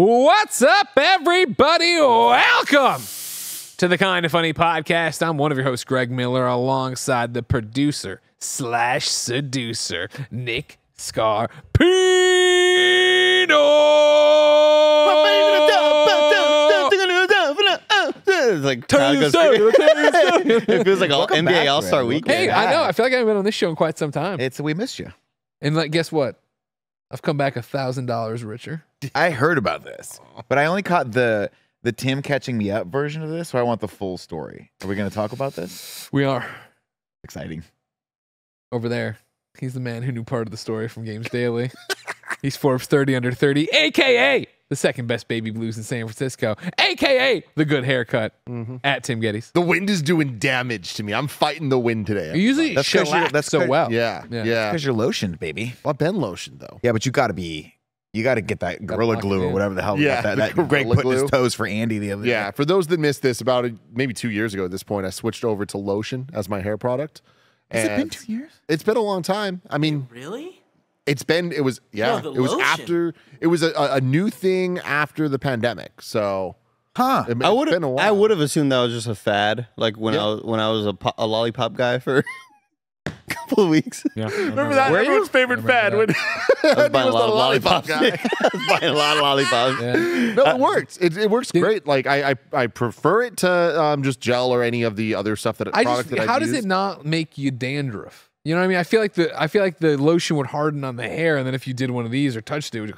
What's up, everybody? Welcome to the Kinda Funny podcast. I'm one of your hosts, Greg Miller, alongside the producer slash seducer, Nick Scarpino. It's like it feels like all NBA All-Star Weekend. Hey, I know. I feel like I haven't been on this show in quite some time. We missed you. And like, guess what? I've come back $1,000 richer. I heard about this, but I only caught the Tim catching me up version of this, so I want the full story. Are we going to talk about this? We are. Exciting. Over there, he's the man who knew part of the story from Games Daily. He's Forbes 30 Under 30, a.k.a. the second best baby blues in San Francisco, a.k.a. the good haircut, at Tim Gettys. The wind is doing damage to me. I'm fighting the wind today. You usually that's so well. Yeah. Yeah. Because you're lotioned, baby. Well, I've been lotioned, though. Yeah, but you got to be... You got to get that Gorilla Glue or whatever the hell. Yeah, that Greg put in his toes for Andy the other day. Yeah, for those that missed this, about maybe 2 years ago at this point, I switched over to lotion as my hair product. Has it been 2 years? It's been a long time. I mean, really? It's been. It was. Yeah, no, it was after. It was a new thing after the pandemic. So, I would have assumed that was just a fad. Like when I was a lollipop guy for. Couple of weeks. Yeah, remember that? Everyone's favorite fad when I was buying a lot of lollipops. Yeah. No, it works. It works great. Like I prefer it to just gel or any of the other stuff that How does it not make you dandruff? You know what I mean? I feel like the lotion would harden on the hair, and then if you did one of these or touched it,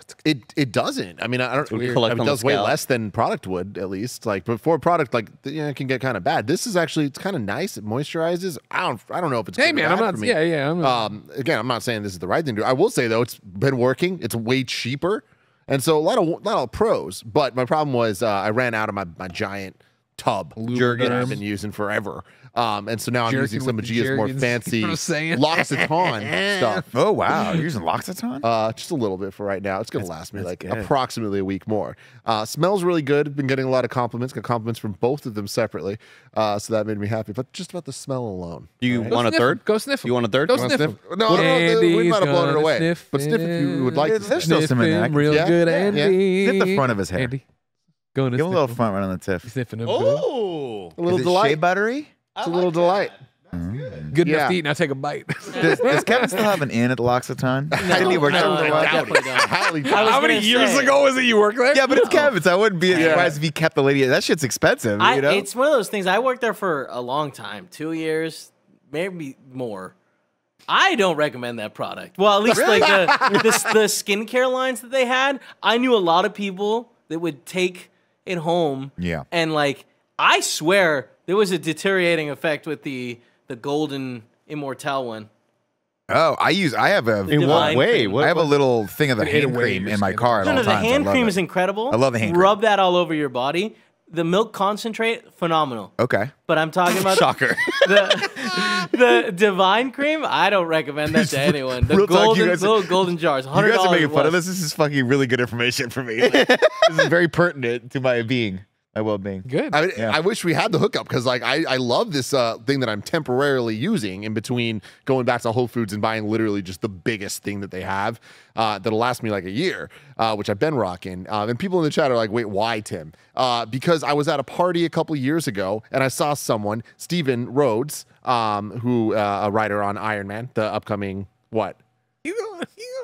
it doesn't. I mean, I don't. It does way less than product would, at least. Like before product, like it can get kind of bad. This is actually it's kind of nice. It moisturizes. I don't know if it's. Hey man, I'm not. Yeah, yeah. Again, I'm not saying this is the right thing to do. I will say though, it's been working. It's way cheaper, and so a lot of pros. But my problem was I ran out of my giant tub Jergens I've been using forever. And so now I'm using some of Gia's more fancy L'Occitane stuff. Oh, wow. You're using L'Occitane? Just a little bit for right now. It's going to last me like approximately a week more. Smells really good. Been getting a lot of compliments. Got compliments from both of them separately. So that made me happy. But just about the smell alone. You want a third? Go sniff them. You want a third? Go sniff them. No, we might have blown it away. But sniff if you would like to. There's still some in there. Real good, Andy. Sniff the front of his hair. Andy. Go and sniff. Give him a little front right on the tip. Sniffing him. Oh. A little delight. Shea buttery? It's a little delight. Good enough to eat. Now take a bite. Does Kevin still have an in at L'Occitane? How many years ago was it you worked there? Yeah, but it's Kevin's. I wouldn't be surprised if he kept the lady. That shit's expensive. You know? It's one of those things. I worked there for a long time, 2 years, maybe more. I don't recommend that product. Well, at least like the skincare lines that they had. I knew a lot of people that would take it home. Yeah, and like I swear. There was a deteriorating effect with the golden immortal one. Oh, I have a in what way? I have a little thing of the hand cream in my car at all times. The hand cream is incredible. I love the hand cream. Rub that all over your body. The milk concentrate, phenomenal. Okay. But I'm talking about shocker. The divine cream, I don't recommend that to anyone. The golden jars, $100. You guys are making fun of this. This is fucking really good information for me. Like, this is very pertinent to my being. I will be good. I wish we had the hookup because, like, I love this thing that I'm temporarily using in between going back to Whole Foods and buying literally just the biggest thing that they have that'll last me like a year, which I've been rocking. And people in the chat are like, "Wait, why, Tim?" Because I was at a party a couple years ago and I saw someone, Stephen Rhodes, who a writer on Iron Man, the upcoming what?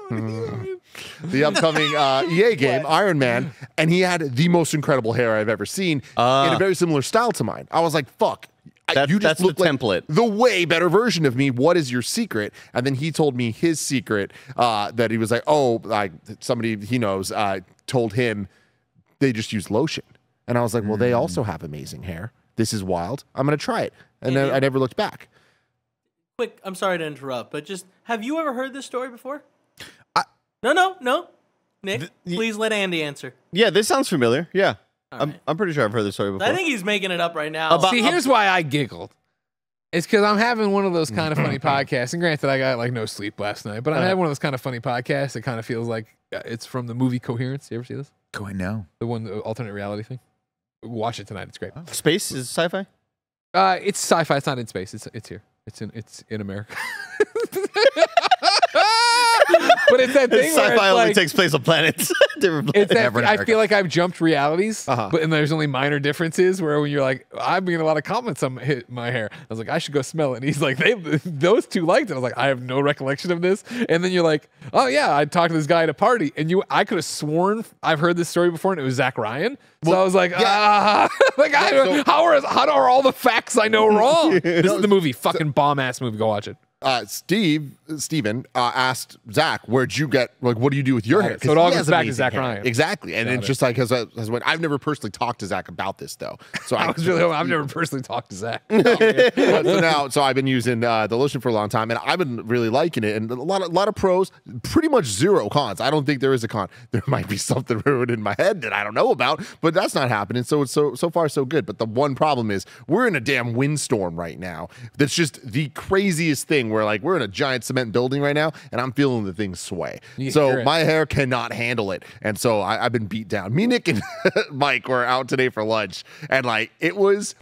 The upcoming EA game, Iron Man, and he had the most incredible hair I've ever seen in a very similar style to mine. I was like, fuck. That's the template. The way better version of me. What is your secret? And then he told me his secret that he was like, oh, like somebody he knows told him they just use lotion. And I was like, well, they also have amazing hair. This is wild. I'm going to try it. And then I never looked back. Quick, I'm sorry to interrupt, but just have you ever heard this story before? No. Nick, please let Andy answer. Yeah, this sounds familiar. Yeah. Right. I'm pretty sure I've heard this story before. I think he's making it up right now. See, here's why I giggled. It's because I'm having one of those kind of funny podcasts. And granted, I got like no sleep last night, but I had one of those kind of funny podcasts that kind of feels like it's from the movie Coherence. You ever see this? No. The alternate reality thing. Watch it tonight. It's great. Oh. Space is sci-fi? It's sci-fi. It's not in space. It's here. It's in America. But it's that thing where sci-fi only takes place on planets. It's that, I feel like I've jumped realities, but and there's only minor differences. Where when you're like, I'm getting a lot of comments on my hair. I was like, I should go smell it. And he's like, those two liked it. I was like, I have no recollection of this. And then you're like, oh yeah, I talked to this guy at a party, and I could have sworn I've heard this story before, and it was Zach Ryan. So I was like, how are all the facts I know wrong? This is the movie, fucking bomb ass movie. Go watch it. Steven asked Zach, "Where'd you get? Like, what do you do with your hair?" So it all goes back to Zach Ryan, exactly. And it's just like, I've never personally talked to Zach about this though. So I was really, I've never personally talked to Zach. No, so I've been using the lotion for a long time, and I've been really liking it. And a lot of pros, pretty much zero cons. I don't think there is a con. There might be something ruined in my head that I don't know about, but that's not happening. So it's so far so good. But the one problem is we're in a damn windstorm right now. That's just the craziest thing. Where like we're in a giant cement building right now, and I'm feeling the thing sway. So my hair cannot handle it, and so I've been beat down. Me, Nick, and Mike were out today for lunch, and like it was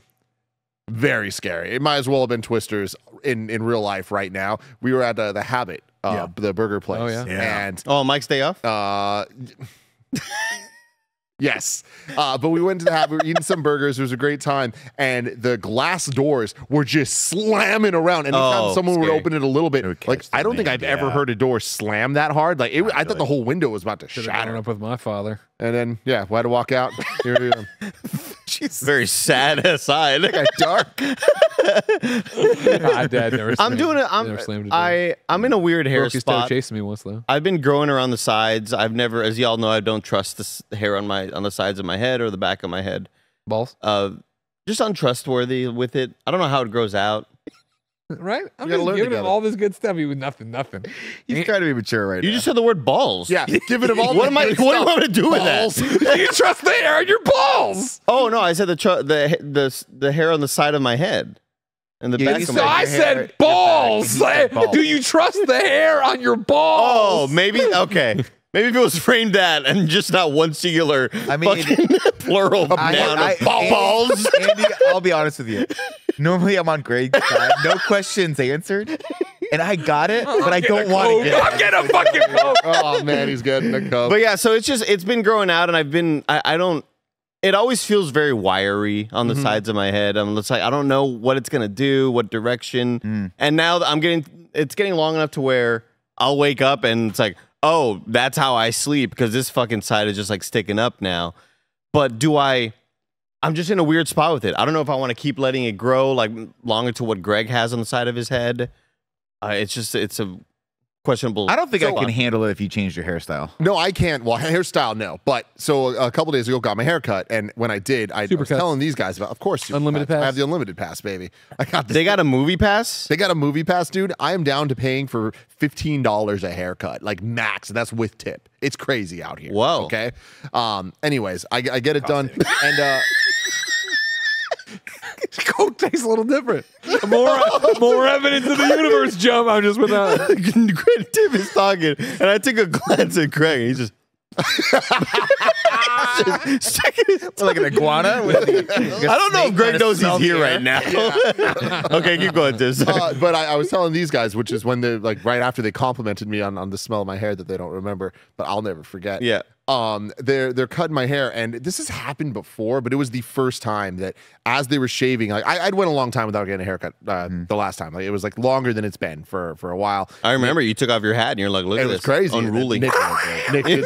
very scary. It might as well have been Twisters in real life right now. We were at the Habit, the burger place. Oh yeah. And Mike's day off. Yes, but we went to the Habit, we were eating some burgers, it was a great time, and the glass doors were just slamming around, and someone would open it a little bit, like, I don't think I've ever heard a door slam that hard, like, I thought the whole window was about to shatter. Up with my father. And then, yeah, we had to walk out. Here we are. She's very sad aside. Look how dark. My dad never slammed I'm in a weird hair spot. Chasing me once, though. I've been growing around the sides. I've never, as y'all know, I don't trust this hair on the sides of my head or the back of my head. Balls? Just untrustworthy with it. I don't know how it grows out. Right? I'm just giving him all this good stuff. He would nothing. He's trying to be mature right now. You just said the word balls. Yeah. Giving him all what do you want to do with that? You trust the hair on your balls. Oh, no. I said the hair on the side of my head. And the back of my head. So I said balls. Do you trust the hair on your balls? Oh, maybe. Okay. Maybe if it was framed that and just not one singular plural noun of balls. Andy, I'll be honest with you. Normally I'm on Greg's side. No questions answered. And I got it, but I don't want to get it. I'm getting a fucking coat. Oh man, he's getting a coat. But yeah, so it's just been growing out, and I've been it always feels very wiry on the sides of my head. I'm just like, I don't know what it's gonna do, what direction. And now I'm it's getting long enough to where I'll wake up and it's like, oh, that's how I sleep, because this fucking side is just like sticking up now. But I'm just in a weird spot with it. I don't know if I want to keep letting it grow like longer to what Greg has on the side of his head. It's a questionable. I don't think I can handle it if you change your hairstyle. No, I can't. Well, hairstyle, no. But so a couple days ago, got my hair cut, and when I did, I was telling these guys about. Of course, unlimited pass. I have the unlimited pass, baby. I got. They got a movie pass. They got a movie pass, dude. I am down to paying for $15 a haircut, like max, and that's with tip. It's crazy out here. Whoa. Okay. Anyways, I get it done, and. Coke tastes a little different. More evidence of the universe, Jump. I'm just without. Greg Tim is talking, and I took a glance at Greg. And he's just. Like an iguana. With I don't know if Greg knows he's here right now. Yeah. Okay, keep going, Tim. But I was telling these guys, which is when they right after they complimented me on the smell of my hair that they don't remember, but I'll never forget. Yeah. They're cutting my hair, and this has happened before, but it was the first time that as they were shaving, like I'd went a long time without getting a haircut. The last time, like it was like longer than it's been for a while. I remember you took off your hat and you're like, look at this, crazy, unruly. Nick did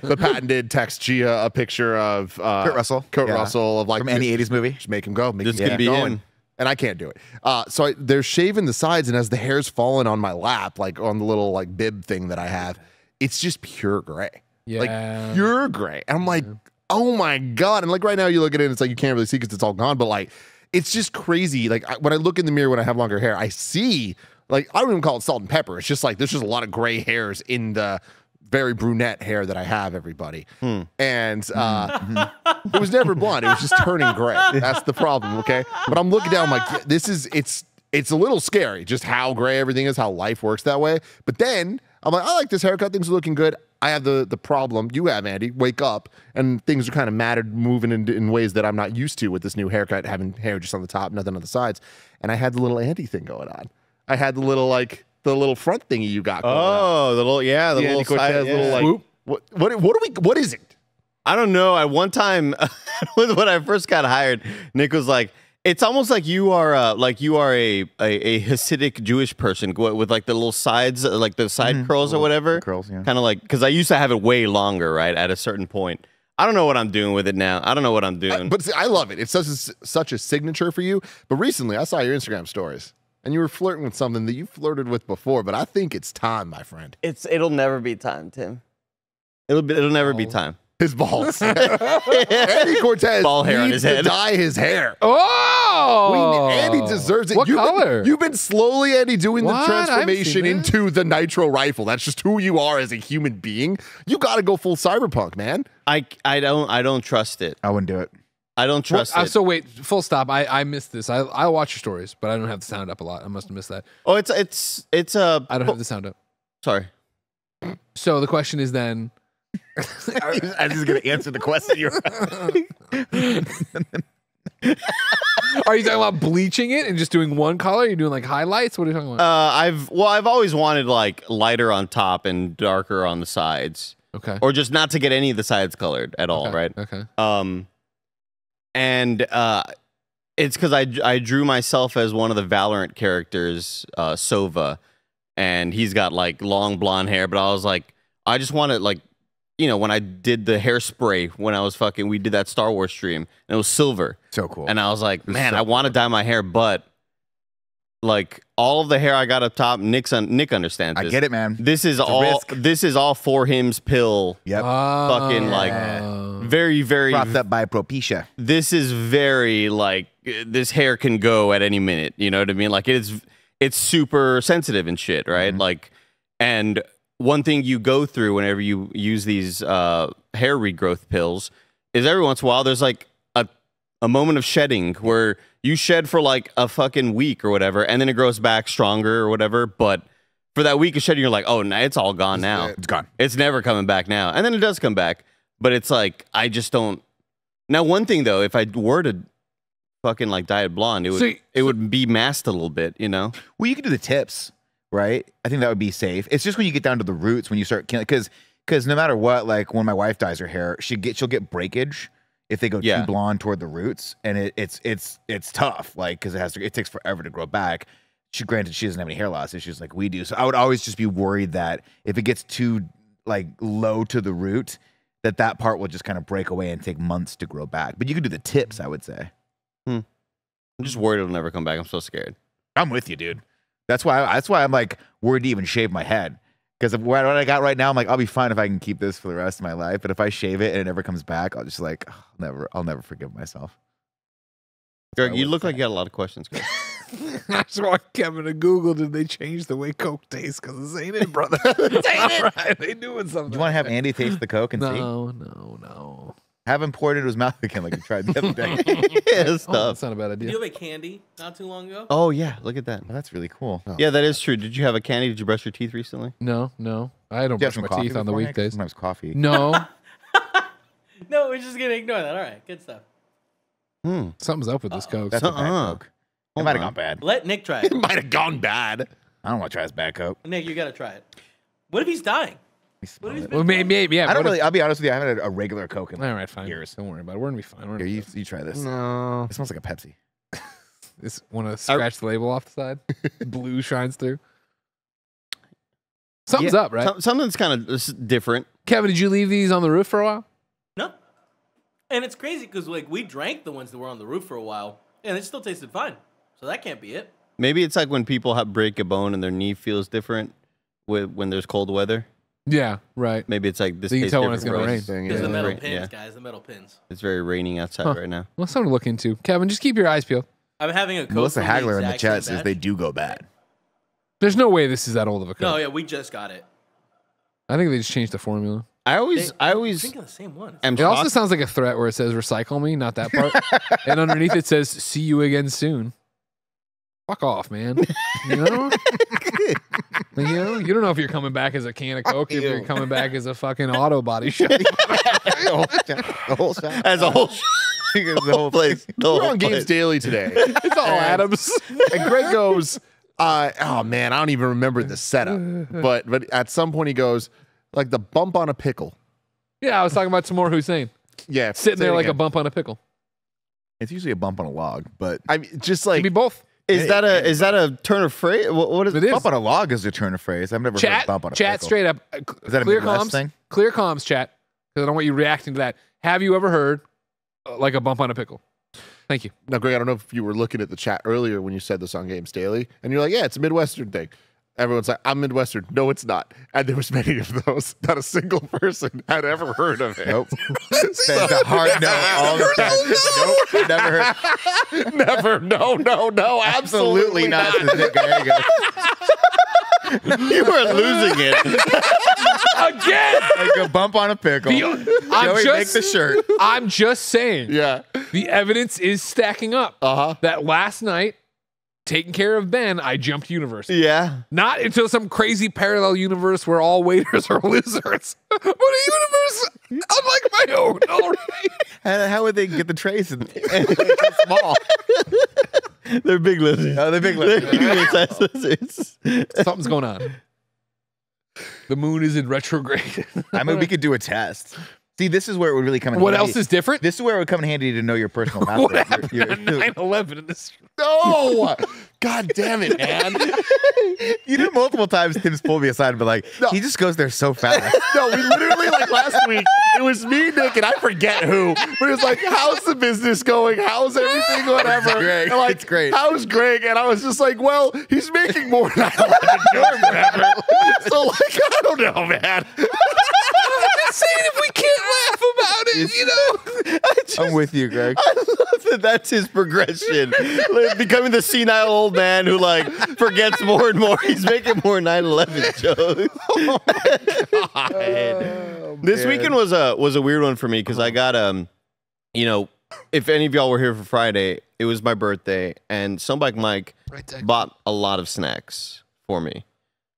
the patented text Gia a picture of Kurt Russell of like from any '80s movie. Just make him go. Make this him could be going. And I can't do it. So they're shaving the sides, and as the hair's falling on my lap, like on the little like bib thing that I have, it's just pure gray. Yeah. Like you're gray, and I'm like, oh my god! And like right now, you look at it, and it's like you can't really see because it's all gone. But like, it's just crazy. Like when I look in the mirror when I have longer hair, I see like I don't even call it salt and pepper. It's just like there's just a lot of gray hairs in the very brunette hair that I have. Everybody, and it was never blonde. It was just turning gray. That's the problem. Okay, but I'm looking down. I'm like, this is it's a little scary. Just how gray everything is. How life works that way. But then I'm like, I like this haircut. Things are looking good. I have the problem you have, Andy. Wake up, and things are kind of matted, moving in ways that I'm not used to with this new haircut, having hair just on the top, nothing on the sides. And I had the little Andy thing going on. I had the little, like, the little front thingy you got going on. The little, yeah, the yeah, little side, Cortez, yeah. little like, what is it? I don't know. At one time, when I first got hired, Nick was like, it's almost like you are a Hasidic Jewish person with like the little sides, like the side curls or whatever. Curls, yeah. Kind of like, because I used to have it way longer, right? At a certain point. I don't know what I'm doing with it now. I don't know what I'm doing. But see, I love it. It's such a signature for you. But recently, I saw your Instagram stories, and you were flirting with something that you flirted with before. But I think it's time, my friend. It'll never be time, Tim. It'll never be time. His balls. Andy Cortez ball hair needs on his head. To dye his hair. Oh! Andy deserves it. What color? You've been slowly, Andy, doing the transformation into the nitro rifle. That's just who you are as a human being. You got to go full cyberpunk, man. I don't trust it. I wouldn't do it. I don't trust it. So wait, full stop. I missed this. I watch your stories, but I don't have the sound up a lot. I must have missed that. Oh, it's a. I don't have the sound up. Sorry. So the question is then. I'm just gonna answer the question. Are you talking about bleaching it and just doing one color? You're doing like highlights? What are you talking about? I've always wanted like lighter on top and darker on the sides. Okay. Or just not to get any of the sides colored at all, right? Okay. It's because I drew myself as one of the Valorant characters, Sova, and he's got like long blonde hair. But I was like, I just want to like. You know, when I did the hairspray, when I was fucking, we did that Star Wars stream, and it was silver. So cool. And I was like, man, I want to dye my hair, but like all of the hair I got up top, Nick understands. I get it, man. This is all. This is all for him's pill. Yep. Fucking like very, very propped up by Propecia. This is very like this hair can go at any minute. You know what I mean? Like it's super sensitive and shit, right? Mm-hmm. Like and. One thing you go through whenever you use these hair regrowth pills is every once in a while there's like a moment of shedding where you shed for like a fucking week or whatever, and then it grows back stronger or whatever. But for that week of shedding, you're like, oh, it's all gone now. It's gone. It's never coming back now. And then it does come back. But it's like, I just don't. Now, one thing, though, if I were to fucking like dye it blonde, it would be masked a little bit, you know? Well, you could do the tips. Right, I think that would be safe. It's just when you get down to the roots, when you start killing, because no matter what, like when my wife dyes her hair, she'll get breakage if they go too blonde toward the roots, and it's tough, like because it takes forever to grow back. Granted, she doesn't have any hair loss issues like we do, so I would always just be worried that if it gets too like low to the root, that part will just kind of break away and take months to grow back. But you could do the tips, I would say. I'm just worried it'll never come back. I'm so scared. I'm with you, dude. That's why I'm like worried to even shave my head, because what I got right now, I'm like, I'll be fine if I can keep this for the rest of my life. But if I shave it and it never comes back, I'll just like I'll never forgive myself. Greg, you look like you got a lot of questions, Greg. I just want Kevin to Google, did they change the way Coke tastes? Because this ain't it, brother. This ain't it. Right, they doing something. Do you want to have Andy taste the Coke and see? No. Have him poured into his mouth again like you tried the other day. That's not a bad idea. Did you have a candy not too long ago? Oh, yeah. Look at that. Oh, that's really cool. Oh, yeah, that is true. Did you have a candy? Did you brush your teeth recently? No. I don't brush my teeth on the weekdays. Sometimes coffee. No. No, we're just going to ignore that. All right. Good stuff. Something's up with this Coke. That's a bad Coke. It might have gone bad. Let Nick try it. It might have gone bad. I don't want to try this bad Coke. Nick, you got to try it. What if he's dying? Well, maybe, yeah. I don't really. I'll be honest with you. I haven't had a regular Coke in years. Don't worry about it. We're gonna be fine. Here, you try this. No, it smells like a Pepsi. Want to scratch the label off the side? Blue shines through. Something's up, right? Something's kind of different. Kevin, did you leave these on the roof for a while? No. And it's crazy because like we drank the ones that were on the roof for a while, and it still tasted fine. So that can't be it. Maybe it's like when people break a bone and their knee feels different when there's cold weather. Yeah, right. Maybe it's like this. So you can tell when it's going to rain. It's the metal pins, guys. The metal pins. It's very raining outside right now. Well, something to look into. Kevin, just keep your eyes peeled. I'm having a Coke. Melissa Hagler in the chat says they do go bad. There's no way this is that old of a Coke. No, yeah, we just got it. I think they just changed the formula. I always think of the same one. It also sounds like a threat where it says "recycle me," not that part, and underneath it says "see you again soon." Fuck off, man. You know? You don't know if you're coming back as a can of Coke, if you're coming back as a fucking auto body shop. The whole shop. As a whole shop. The whole place. We're on Games Daily today. It's all Adams. And Greg goes, Oh man, I don't even remember the setup. But at some point he goes, like the bump on a pickle. Yeah, I was talking about Tamor Hussein. Yeah, sitting there like a bump on a pickle. It's usually a bump on a log, but I mean, just like both. Is that a turn of phrase? What is it? Bump on a log is a turn of phrase. I've never heard bump on a pickle. Straight up. Is that a Midwest thing? Clear comms, chat. Because I don't want you reacting to that. Have you ever heard like a bump on a pickle? Thank you. Now, Greg, I don't know if you were looking at the chat earlier when you said this on Games Daily, and you're like, yeah, it's a Midwestern thing. Everyone's like, I'm Midwestern. No, it's not. And there was many of those. Not a single person had ever heard of it. Nope. So, a hard no all the time. No, nope, never heard. Never. No. Absolutely not. There you go. You are losing it. Again. Like a bump on a pickle. Joey, make the shirt. I'm just saying. Yeah. The evidence is stacking up. That last night, taking care of Ben, I jumped universe. Yeah. Not until some crazy parallel universe where all waiters are lizards. But a universe unlike my own already. How would they get the trays in small? They're big lizards. Oh, they're big lizards. They're lizards. Something's going on. The moon is in retrograde. I mean, we could do a test. See, this is where it would really come in handy. What else is different? This is where it would come in handy to know your personal password. What happened on 9/11 in this? No! God damn it, man. You did multiple times, Tim's pulled me aside and be like, no. He just goes there so fast. No, we literally, like last week, it was me, Nick, and I forget who. But it was like, how's the business going? How's everything, whatever? It's Greg. And like, it's great. How's Greg? And I was just like, well, he's making more than I do. So, like, I don't know, man. Saying if we can't laugh about it, you know. I'm with you, Greg. I love that that's his progression. Like, becoming the senile old man who, like, forgets more and more. He's making more 9/11 jokes. Oh, my God. This weekend was a weird one for me because I got, you know, if any of y'all were here for Friday, it was my birthday, and Sunbike Mike bought a lot of snacks for me. It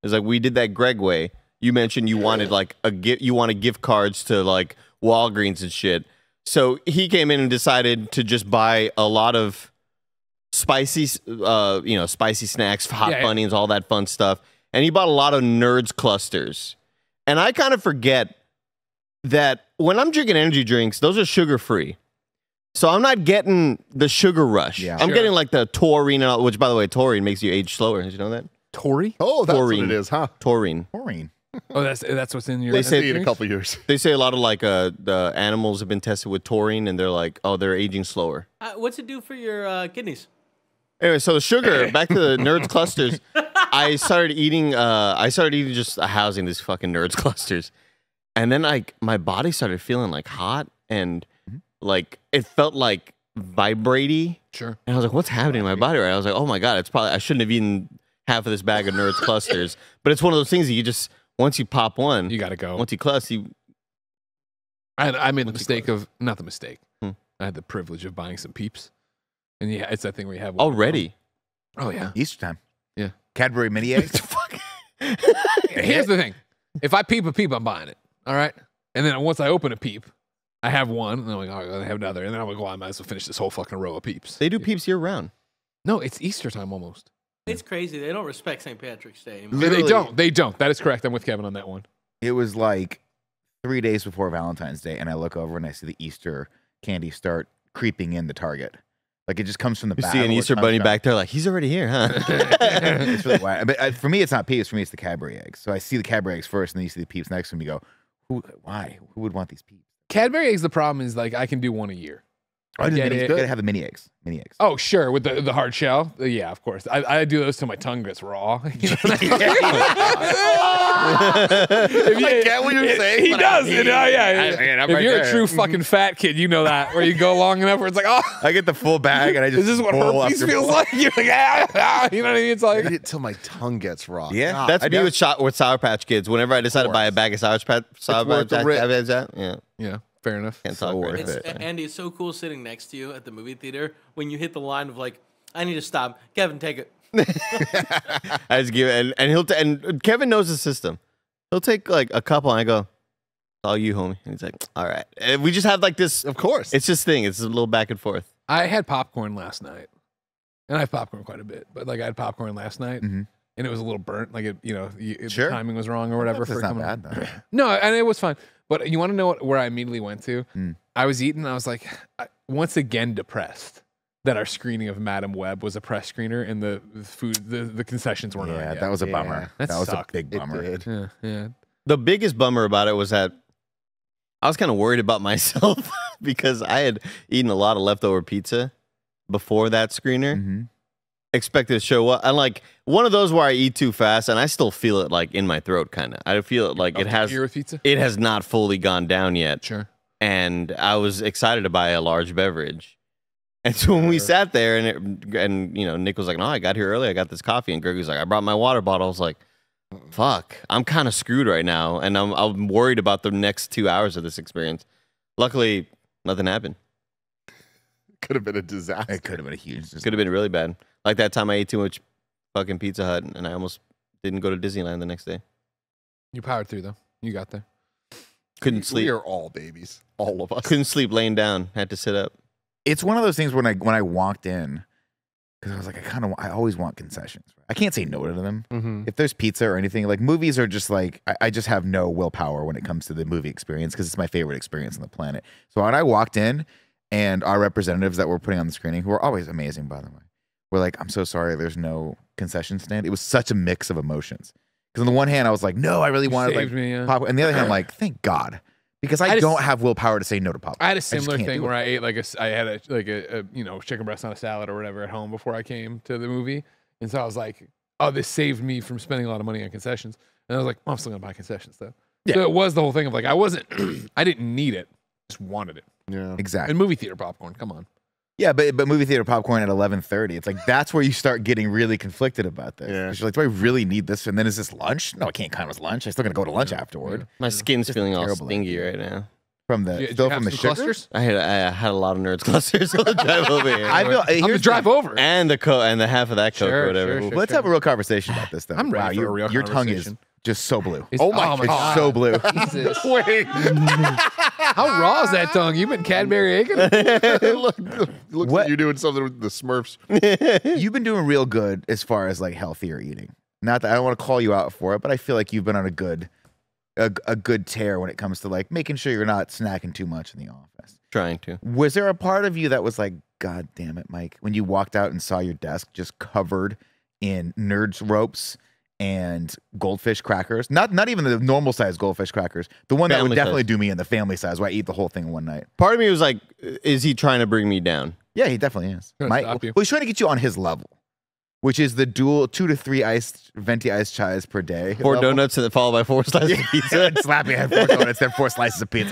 was like, we did that Gregway. You mentioned you wanted like you wanted gift cards to like Walgreens and shit. So he came in and decided to just buy a lot of spicy, you know, spicy snacks, hot bunnies, all that fun stuff. And he bought a lot of Nerds clusters. And I kind of forget that when I'm drinking energy drinks, those are sugar free. So I'm not getting the sugar rush. Yeah. I'm getting like the taurine, which by the way, taurine makes you age slower. Did you know that? Taurine? Oh, that's taurine. What it is, huh? Taurine. Taurine. Oh, that's what's in your. They say in a couple years. They say a lot of like the animals have been tested with taurine, and they're like, oh, they're aging slower. What's it do for your kidneys? Anyway, so the sugar. Back to the Nerds clusters. I started eating just a housing these fucking Nerds clusters, and then my body started feeling like hot and like it felt like vibrate-y. Sure. And I was like, what's happening in my body? Right. I was like, oh my God, it's probably I shouldn't have eaten half of this bag of Nerds clusters. But it's one of those things that you just. Once you pop one, you gotta go. Once you clutch, you. I made the mistake of not the mistake. I had the privilege of buying some Peeps, and yeah, it's that thing we have already. Oh yeah, Easter time. Yeah, Cadbury mini eggs. Here's the thing: if I peep a Peep, I'm buying it. All right, and then once I open a Peep, I have one, and I'm like, oh, I have another, and then I'm like, well, I might as well finish this whole fucking row of Peeps. They do Peeps year round. No, it's Easter time almost. It's crazy. They don't respect St. Patrick's Day anymore. Literally. They don't. They don't. That is correct. I'm with Kevin on that one. It was like 3 days before Valentine's Day, and I look over and I see the Easter candy start creeping in the Target. Like, it just comes from the back. You see an Easter bunny back there like, he's already here, huh? It's really wild. But for me, it's not Peeps. For me, it's the Cadbury eggs. So I see the Cadbury eggs first, and then you see the Peeps next to me. You go, why? Who would want these Peeps? Cadbury eggs, the problem is, like, I can do one a year. I didn't gotta have the mini eggs. Mini eggs. Oh sure, with the hard shell. Yeah, of course. I do those till my tongue gets raw. You know what I mean? I get what you're saying. He does. You know, yeah. If you're a true fucking fat kid, you know that. Where you go long enough, where it's like, oh. I get the full bag, and I just. Is this what herpes feels like? You're like, ah. You know what I mean? It's like. I eat it till my tongue gets raw. Yeah, that's me with Sour Patch Kids. Whenever I decide to buy a bag of Sour Patch, yeah. Fair enough. Can't talk about it. Andy, it's so cool sitting next to you at the movie theater when you hit the line of like, I need to stop. Kevin, take it. I just give it, and he'll and Kevin knows the system. He'll take like a couple, and I go, "All you, homie." And he's like, "All right." And we just have like this. Of course, it's this thing. It's a little back and forth. I had popcorn last night. And I have popcorn quite a bit, but like I had popcorn last night, and it was a little burnt. Like it, you know, the timing was wrong or whatever. It's not bad though. No, and it was fine. But you want to know where I immediately went to? I was eating. I was like, once again, depressed that our screening of Madam Web was a press screener and the food, the concessions weren't. Yeah, that was a bummer. That was a big bummer. It did. Yeah, yeah. The biggest bummer about it was that I was kind of worried about myself because I had eaten a lot of leftover pizza before that screener, expected to show up. And like one of those where I eat too fast and I still feel it like in my throat, kind of. I feel it like it has not fully gone down yet. Sure. And I was excited to buy a large beverage. And so when we sat there and you know, Nick was like, "No, I got here early. I got this coffee." And Greg was like, "I brought my water bottle." I was like, "Fuck, I'm kind of screwed right now, and I'm worried about the next 2 hours of this experience." Luckily, nothing happened. Could have been a disaster. It could have been a huge disaster. Could have been really bad. Like that time I ate too much fucking Pizza Hut and I almost didn't go to Disneyland the next day. You powered through, though. You got there. Couldn't sleep. We are all babies. All of us. Couldn't sleep laying down. Had to sit up. It's one of those things when I walked in, because I was like, I always want concessions. I can't say no to them. If there's pizza or anything, like movies are just like, I just have no willpower when it comes to the movie experience because it's my favorite experience on the planet. So when I walked in, and our representatives that were putting on the screening, who are always amazing, by the way, were like, "I'm so sorry, there's no concession stand." It was such a mix of emotions. Because on the one hand, I was like, "No, I really wanted like popcorn," and the other hand, I'm like, "Thank God," because I don't have willpower to say no to popcorn. I had a similar thing where I ate like a you know, chicken breast on a salad or whatever at home before I came to the movie, and so I was like, "Oh, this saved me from spending a lot of money on concessions," and I was like, "Oh, I'm still gonna buy concessions though." Yeah. So it was the whole thing of like I didn't need it, just wanted it. Yeah, exactly. And movie theater popcorn, come on. Yeah, but movie theater popcorn at 11:30, it's like that's where you start getting really conflicted about this. Yeah. You're like, do I really need this? And then is this lunch? No, I can't count as lunch. I'm still gonna go to lunch afterward. Yeah. My skin's feeling all stingy right now from the sugar? Clusters. I had a lot of Nerds clusters on the drive over here. Here's the drive over and the coat and the half of that coat or whatever. Sure, let's have a real conversation about this though. I'm ready. Wow, for a real your tongue is just so blue. Oh my God. So blue. Jesus. Wait. How raw is that tongue? You've been Cadbury egging? Looks like you're doing something with the Smurfs. You've been doing real good as far as like healthier eating. Not that I don't want to call you out for it, but I feel like you've been on a good tear when it comes to like making sure you're not snacking too much in the office. Trying to. Was there a part of you that was like, "God damn it, Mike," when you walked out and saw your desk just covered in Nerds ropes and goldfish crackers? Not even the normal size goldfish crackers. The one that would definitely do me in the family size where I eat the whole thing one night. Part of me was like, is he trying to bring me down? Yeah, he definitely is. Well, he's trying to get you on his level, which is the dual 2 to 3 venti iced chais per day. Four donuts and then followed by 4 slices of pizza. Slappy had 4 donuts and 4 slices of pizza.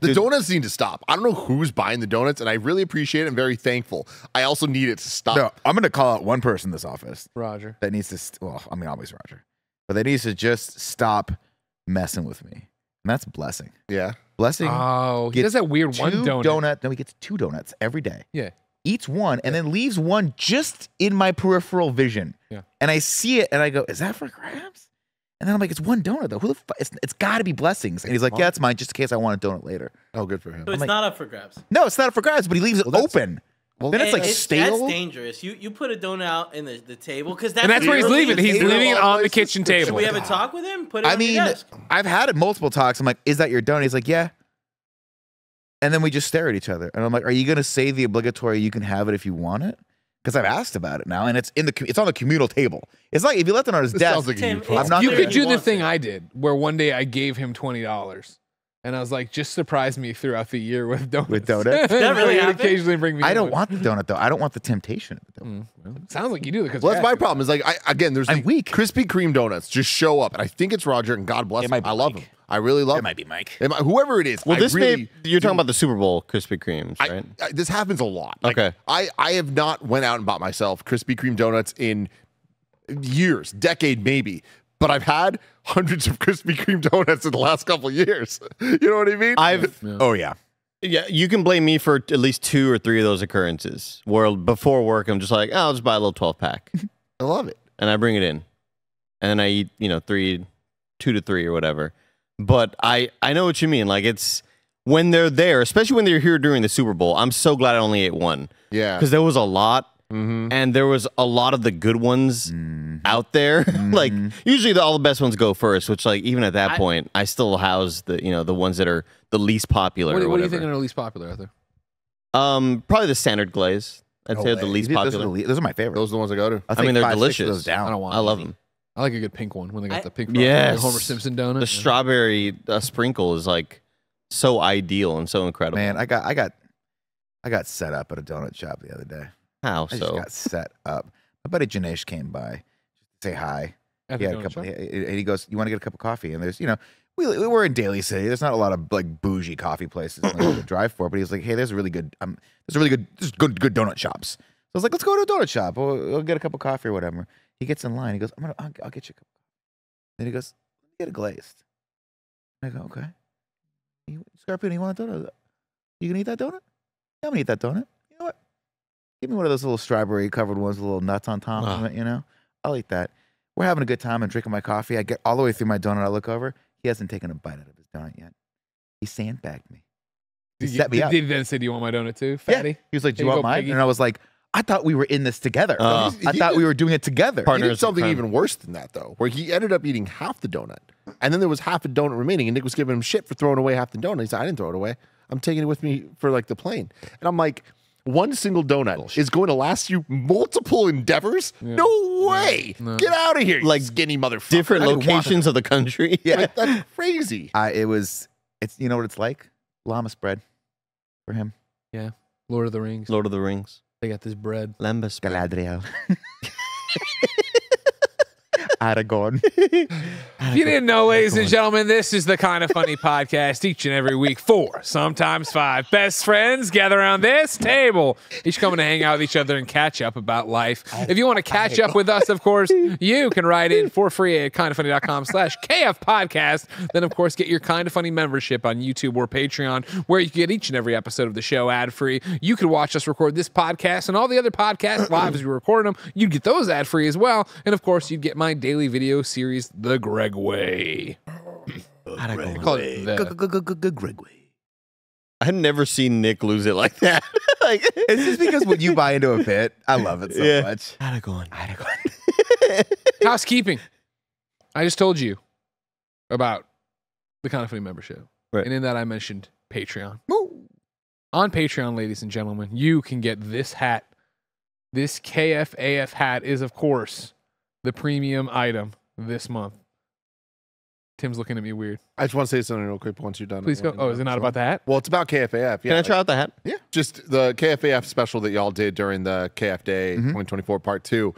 The donuts need to stop. I don't know who's buying the donuts, and I really appreciate it and very thankful. I also need it to stop. No, I'm going to call out one person in this office. Roger. That needs to, well, I mean, always Roger. But that needs to just stop messing with me. And that's Blessing. Yeah. Blessing. Oh, he does that weird one donut. No, he gets 2 donuts every day. Yeah. Eats one and then leaves one just in my peripheral vision. Yeah. And I see it and I go, "Is that for grabs?" And then I'm like, "It's one donut though. Who the fuck? It's got to be Blessings." And he's like, "Yeah, it's mine just in case I want a donut later." Oh, good for him. So it's like, not up for grabs. No, it's not up for grabs, but he leaves it open. Well, then it's like stale. That's dangerous. You put a donut out in the table because that's where he's leaving. He's leaving it on the kitchen table. Should we have a talk with him? Put it on the desk. I've had it multiple talks. I'm like, "Is that your donut?" He's like, "Yeah." And then we just stare at each other. And I'm like, "Are you going to say the obligatory, you can have it if you want it?" Because I've asked about it now, and it's on the communal table. It's like if you left it on his desk. Like you could do the thing I did, where one day I gave him $20, and I was like, "Just surprise me throughout the year with donuts." With donuts, that really occasionally bring me. I don't want the donut though. I don't want the temptation of the donut. Sounds like you do. Well, that's my problem. Is like again, there's Krispy Kreme donuts just show up, and I think it's Roger, and God bless him. I love him. I really love it. It might be Mike. Whoever it is. Well, you're talking about the Super Bowl Krispy Kremes, right? This happens a lot. Like, okay. I have not went out and bought myself Krispy Kreme donuts in years, decade maybe, but I've had hundreds of Krispy Kreme donuts in the last couple of years. You know what I mean? Yeah, you can blame me for at least 2 or 3 of those occurrences where before work I'm just like, "Oh, I'll just buy a little 12-pack. I love it. And I bring it in. And then I eat, you know, 2 to 3 or whatever. But I know what you mean. Like, it's when they're there, especially when they're here during the Super Bowl. I'm so glad I only ate one. Yeah. Because there was a lot. And there was a lot of the good ones out there. Like usually all the best ones go first, which like even at that point, I still house the the ones that are the least popular. What do you think are the least popular out there? Probably the standard glaze. I'd say the least popular. Those are my favorite. Those are the ones I go to. I mean, they're delicious. I don't want. I love them. I like a good pink one when they got the pink. Yes, the Homer Simpson donut. The strawberry sprinkle is like so ideal and so incredible. Man, I got set up at a donut shop the other day. How so? I just got set up. My buddy Janesh came by to say hi. He had a couple, and he goes, "You want to get a cup of coffee?" And there's, we're in Daly City. There's not a lot of like bougie coffee places to drive for. But he's like, "Hey, there's a really good, there's good donut shops." So I was like, "Let's go to a donut shop. We'll get a cup of coffee or whatever." He gets in line. He goes, I'll get you a cup of coffee. Then he goes, "Let me get a glazed." And I go, "Okay. Scarpino, you want a donut? You gonna eat that donut? Yeah, I'm gonna eat that donut. You know what? Give me one of those little strawberry covered ones with little nuts on top of it, I'll eat that." We're having a good time and drinking my coffee. I get all the way through my donut. I look over. He hasn't taken a bite out of his donut yet. He sandbagged me. He set me up. Did he then say, "Do you want my donut too, fatty?" Yeah. He was like, "Do you want mine?" Piggy. And I was like, I thought we were in this together. I thought we were doing it together. He did something even worse than that, though, where he ended up eating half the donut. And then there was half a donut remaining, and Nick was giving him shit for throwing away half the donut. He said, "I didn't throw it away. I'm taking it with me for, like, the plane." And I'm like, one single donut is going to last you multiple endeavors? Yeah. No way. No. Get out of here, you like skinny motherfucker. Different locations of the country. Yeah. Like, that's crazy. You know what it's like? Llama spread for him. Yeah. Lord of the Rings. Lord of the Rings. They got this bread. Lambus. Galadriel. Aragorn. If you didn't know, ladies and gentlemen, this is the Kinda Funny podcast. Each and every week, 4, sometimes 5 best friends gather around this table, each coming to hang out with each other and catch up about life. If you want to catch up with us, of course, you can write in for free at kindafunny.com/KF podcast. Then, of course, get your Kinda Funny membership on YouTube or Patreon, where you can get each and every episode of the show ad-free. You can watch us record this podcast and all the other podcasts live as we record them. You'd get those ad-free as well. And, of course, you'd get my daily video series, The Gregway. Gregway. I've never seen Nick lose it like that. Like, it's just because when you buy into a bit, I love it so much. Aragorn. Housekeeping. I just told you about the Kinda Funny membership. Right. And in that I mentioned Patreon. Woo. On Patreon, ladies and gentlemen, you can get this hat. This KFAF hat is, of course, the premium item this month. Tim's looking at me weird. I just want to say something real quick once you're done. Please go. Oh, is it not about the hat? Well, it's about KFAF. Yeah, can I try out the hat? Yeah. Just the KFAF special that y'all did during the KF Day 2024 Part 2.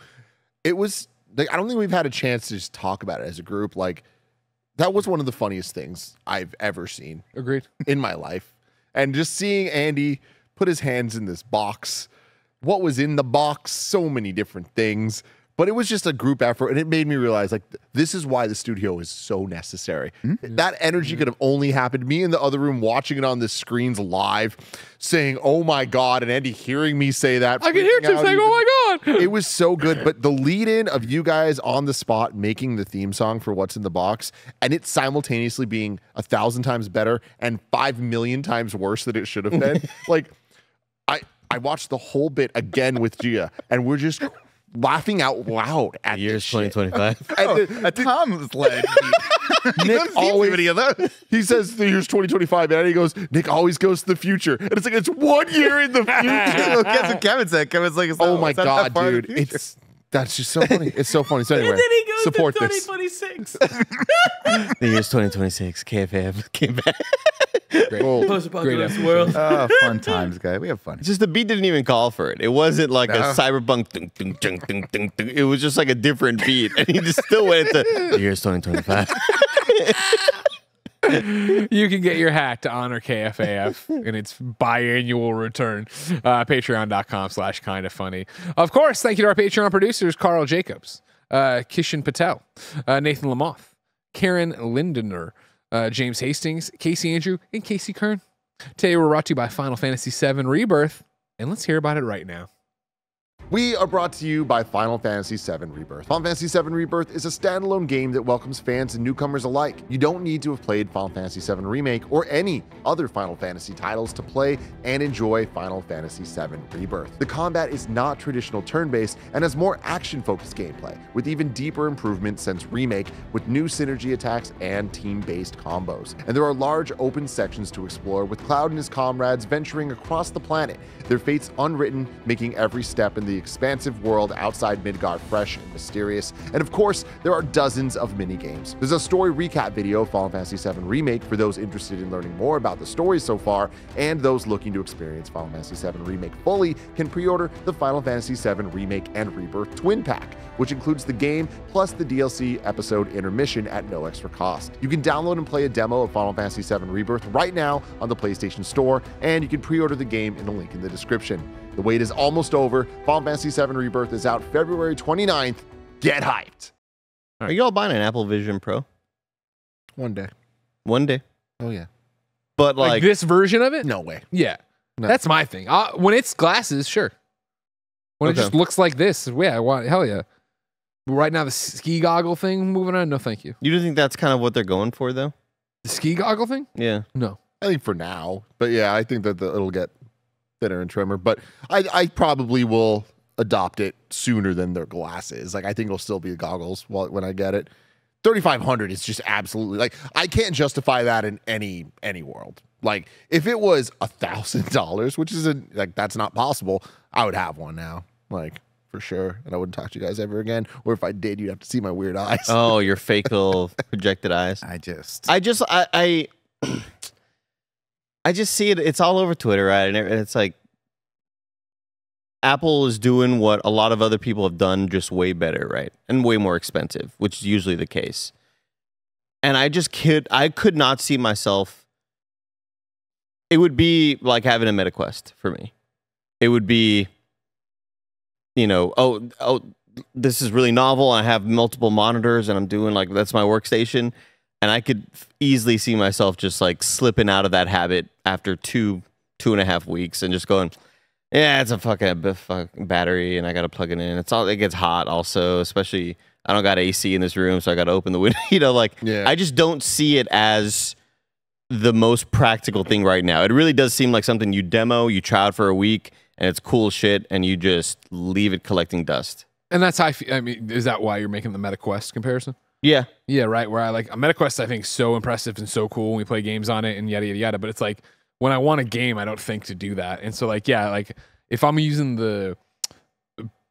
It was, like, I don't think we've had a chance to just talk about it as a group. Like, that was one of the funniest things I've ever seen. Agreed. In my life. And just seeing Andy put his hands in this box. What was in the box? So many different things. But it was just a group effort, and it made me realize, like, this is why the studio is so necessary. That energy could have only happened. Me in the other room watching it on the screens live, saying, "Oh, my God," and Andy hearing me say that. I can hear Tim saying, "Oh, my God." It was so good, but the lead-in of you guys on the spot making the theme song for What's in the Box, and it simultaneously being 1,000 times better and 5,000,000 times worse than it should have been. Like, I watched the whole bit again with Gia, and we're just laughing out loud at the years 2025. Tom's like, Nick always, he says the year's 2025, and he goes, "Nick always goes to the future," and it's like it's 1 year in the future. That's what Kevin said. Kevin's like, "Oh my God, dude, that's just so funny." It's so funny. So anyway, and then he goes support to 2026. The year's 2026. KFAF came back. Great. Post-apocalypse world. Fun times, guys. We have fun. It's just the beat didn't even call for it. It wasn't like a cyberpunk ding, ding, ding, ding, ding, ding. It was just like a different beat. And he just still went to the year's 2025. You can get your hat to honor KFAF in its biannual return. Patreon.com/kindafunny. Of course, thank you to our Patreon producers, Carl Jacobs, Kishan Patel, Nathan Lamoth, Karen Lindener, James Hastings, Casey Andrew, and Casey Kern. Today we're brought to you by Final Fantasy VII Rebirth, and let's hear about it right now. We are brought to you by Final Fantasy VII Rebirth. Final Fantasy VII Rebirth is a standalone game that welcomes fans and newcomers alike. You don't need to have played Final Fantasy VII Remake or any other Final Fantasy titles to play and enjoy Final Fantasy VII Rebirth. The combat is not traditional turn-based and has more action-focused gameplay, with even deeper improvements since Remake, with new synergy attacks and team-based combos. And there are large open sections to explore, with Cloud and his comrades venturing across the planet, their fates unwritten, making every step in the expansive world outside Midgard fresh and mysterious. And of course, there are dozens of mini-games. There's a story recap video of Final Fantasy VII Remake for those interested in learning more about the story so far, and those looking to experience Final Fantasy VII Remake fully can pre-order the Final Fantasy VII Remake and Rebirth Twin Pack, which includes the game plus the DLC episode Intermission at no extra cost. You can download and play a demo of Final Fantasy VII Rebirth right now on the PlayStation Store, and you can pre-order the game in a link in the description. The wait is almost over. Final Fantasy VII Rebirth is out February 29th. Get hyped. Are you all buying an Apple Vision Pro? One day. One day. Oh, yeah. But like this version of it? No way. Yeah. No. That's my thing. When it's glasses, sure. When it just looks like this, yeah, hell yeah. But right now, the ski goggle thing, moving on, no thank you. You do think that's kind of what they're going for, though? The ski goggle thing? Yeah. No. I think for now. But yeah, I think that it'll get thinner and trimmer, but I probably will adopt it sooner than their glasses. Like, I think it'll still be goggles when I get it. 3,500 is just absolutely, like, I can't justify that in any world. Like, if it was $1,000, which isn't, like, that's not possible, I would have one now, like, for sure. And I wouldn't talk to you guys ever again. Or if I did, you'd have to see my weird eyes. Oh, your facial projected eyes. I just see it. It's all over Twitter, right? And it's like Apple is doing what a lot of other people have done, just way better, right? And way more expensive, which is usually the case. And I could not see myself. It would be like having a MetaQuest for me. It would be, you know, oh, this is really novel. I have multiple monitors, and I'm doing, like, that's my workstation. And I could easily see myself just, like, slipping out of that habit after two and a half weeks and just going, yeah, it's a fucking battery and I got to plug it in. It gets hot also, especially I don't got AC in this room, so I got to open the window. You know, like, yeah. I just don't see it as the most practical thing right now. It really does seem like something you demo, you try out for a week, and it's cool shit, and you just leave it collecting dust. And that's how I feel. I mean, is that why you're making the MetaQuest comparison? Yeah. Yeah, right. Where I like a MetaQuest, I think, so impressive and so cool when we play games on it and yada, yada, yada. But it's like when I want a game, I don't think to do that. And so, like, yeah, like if I'm using the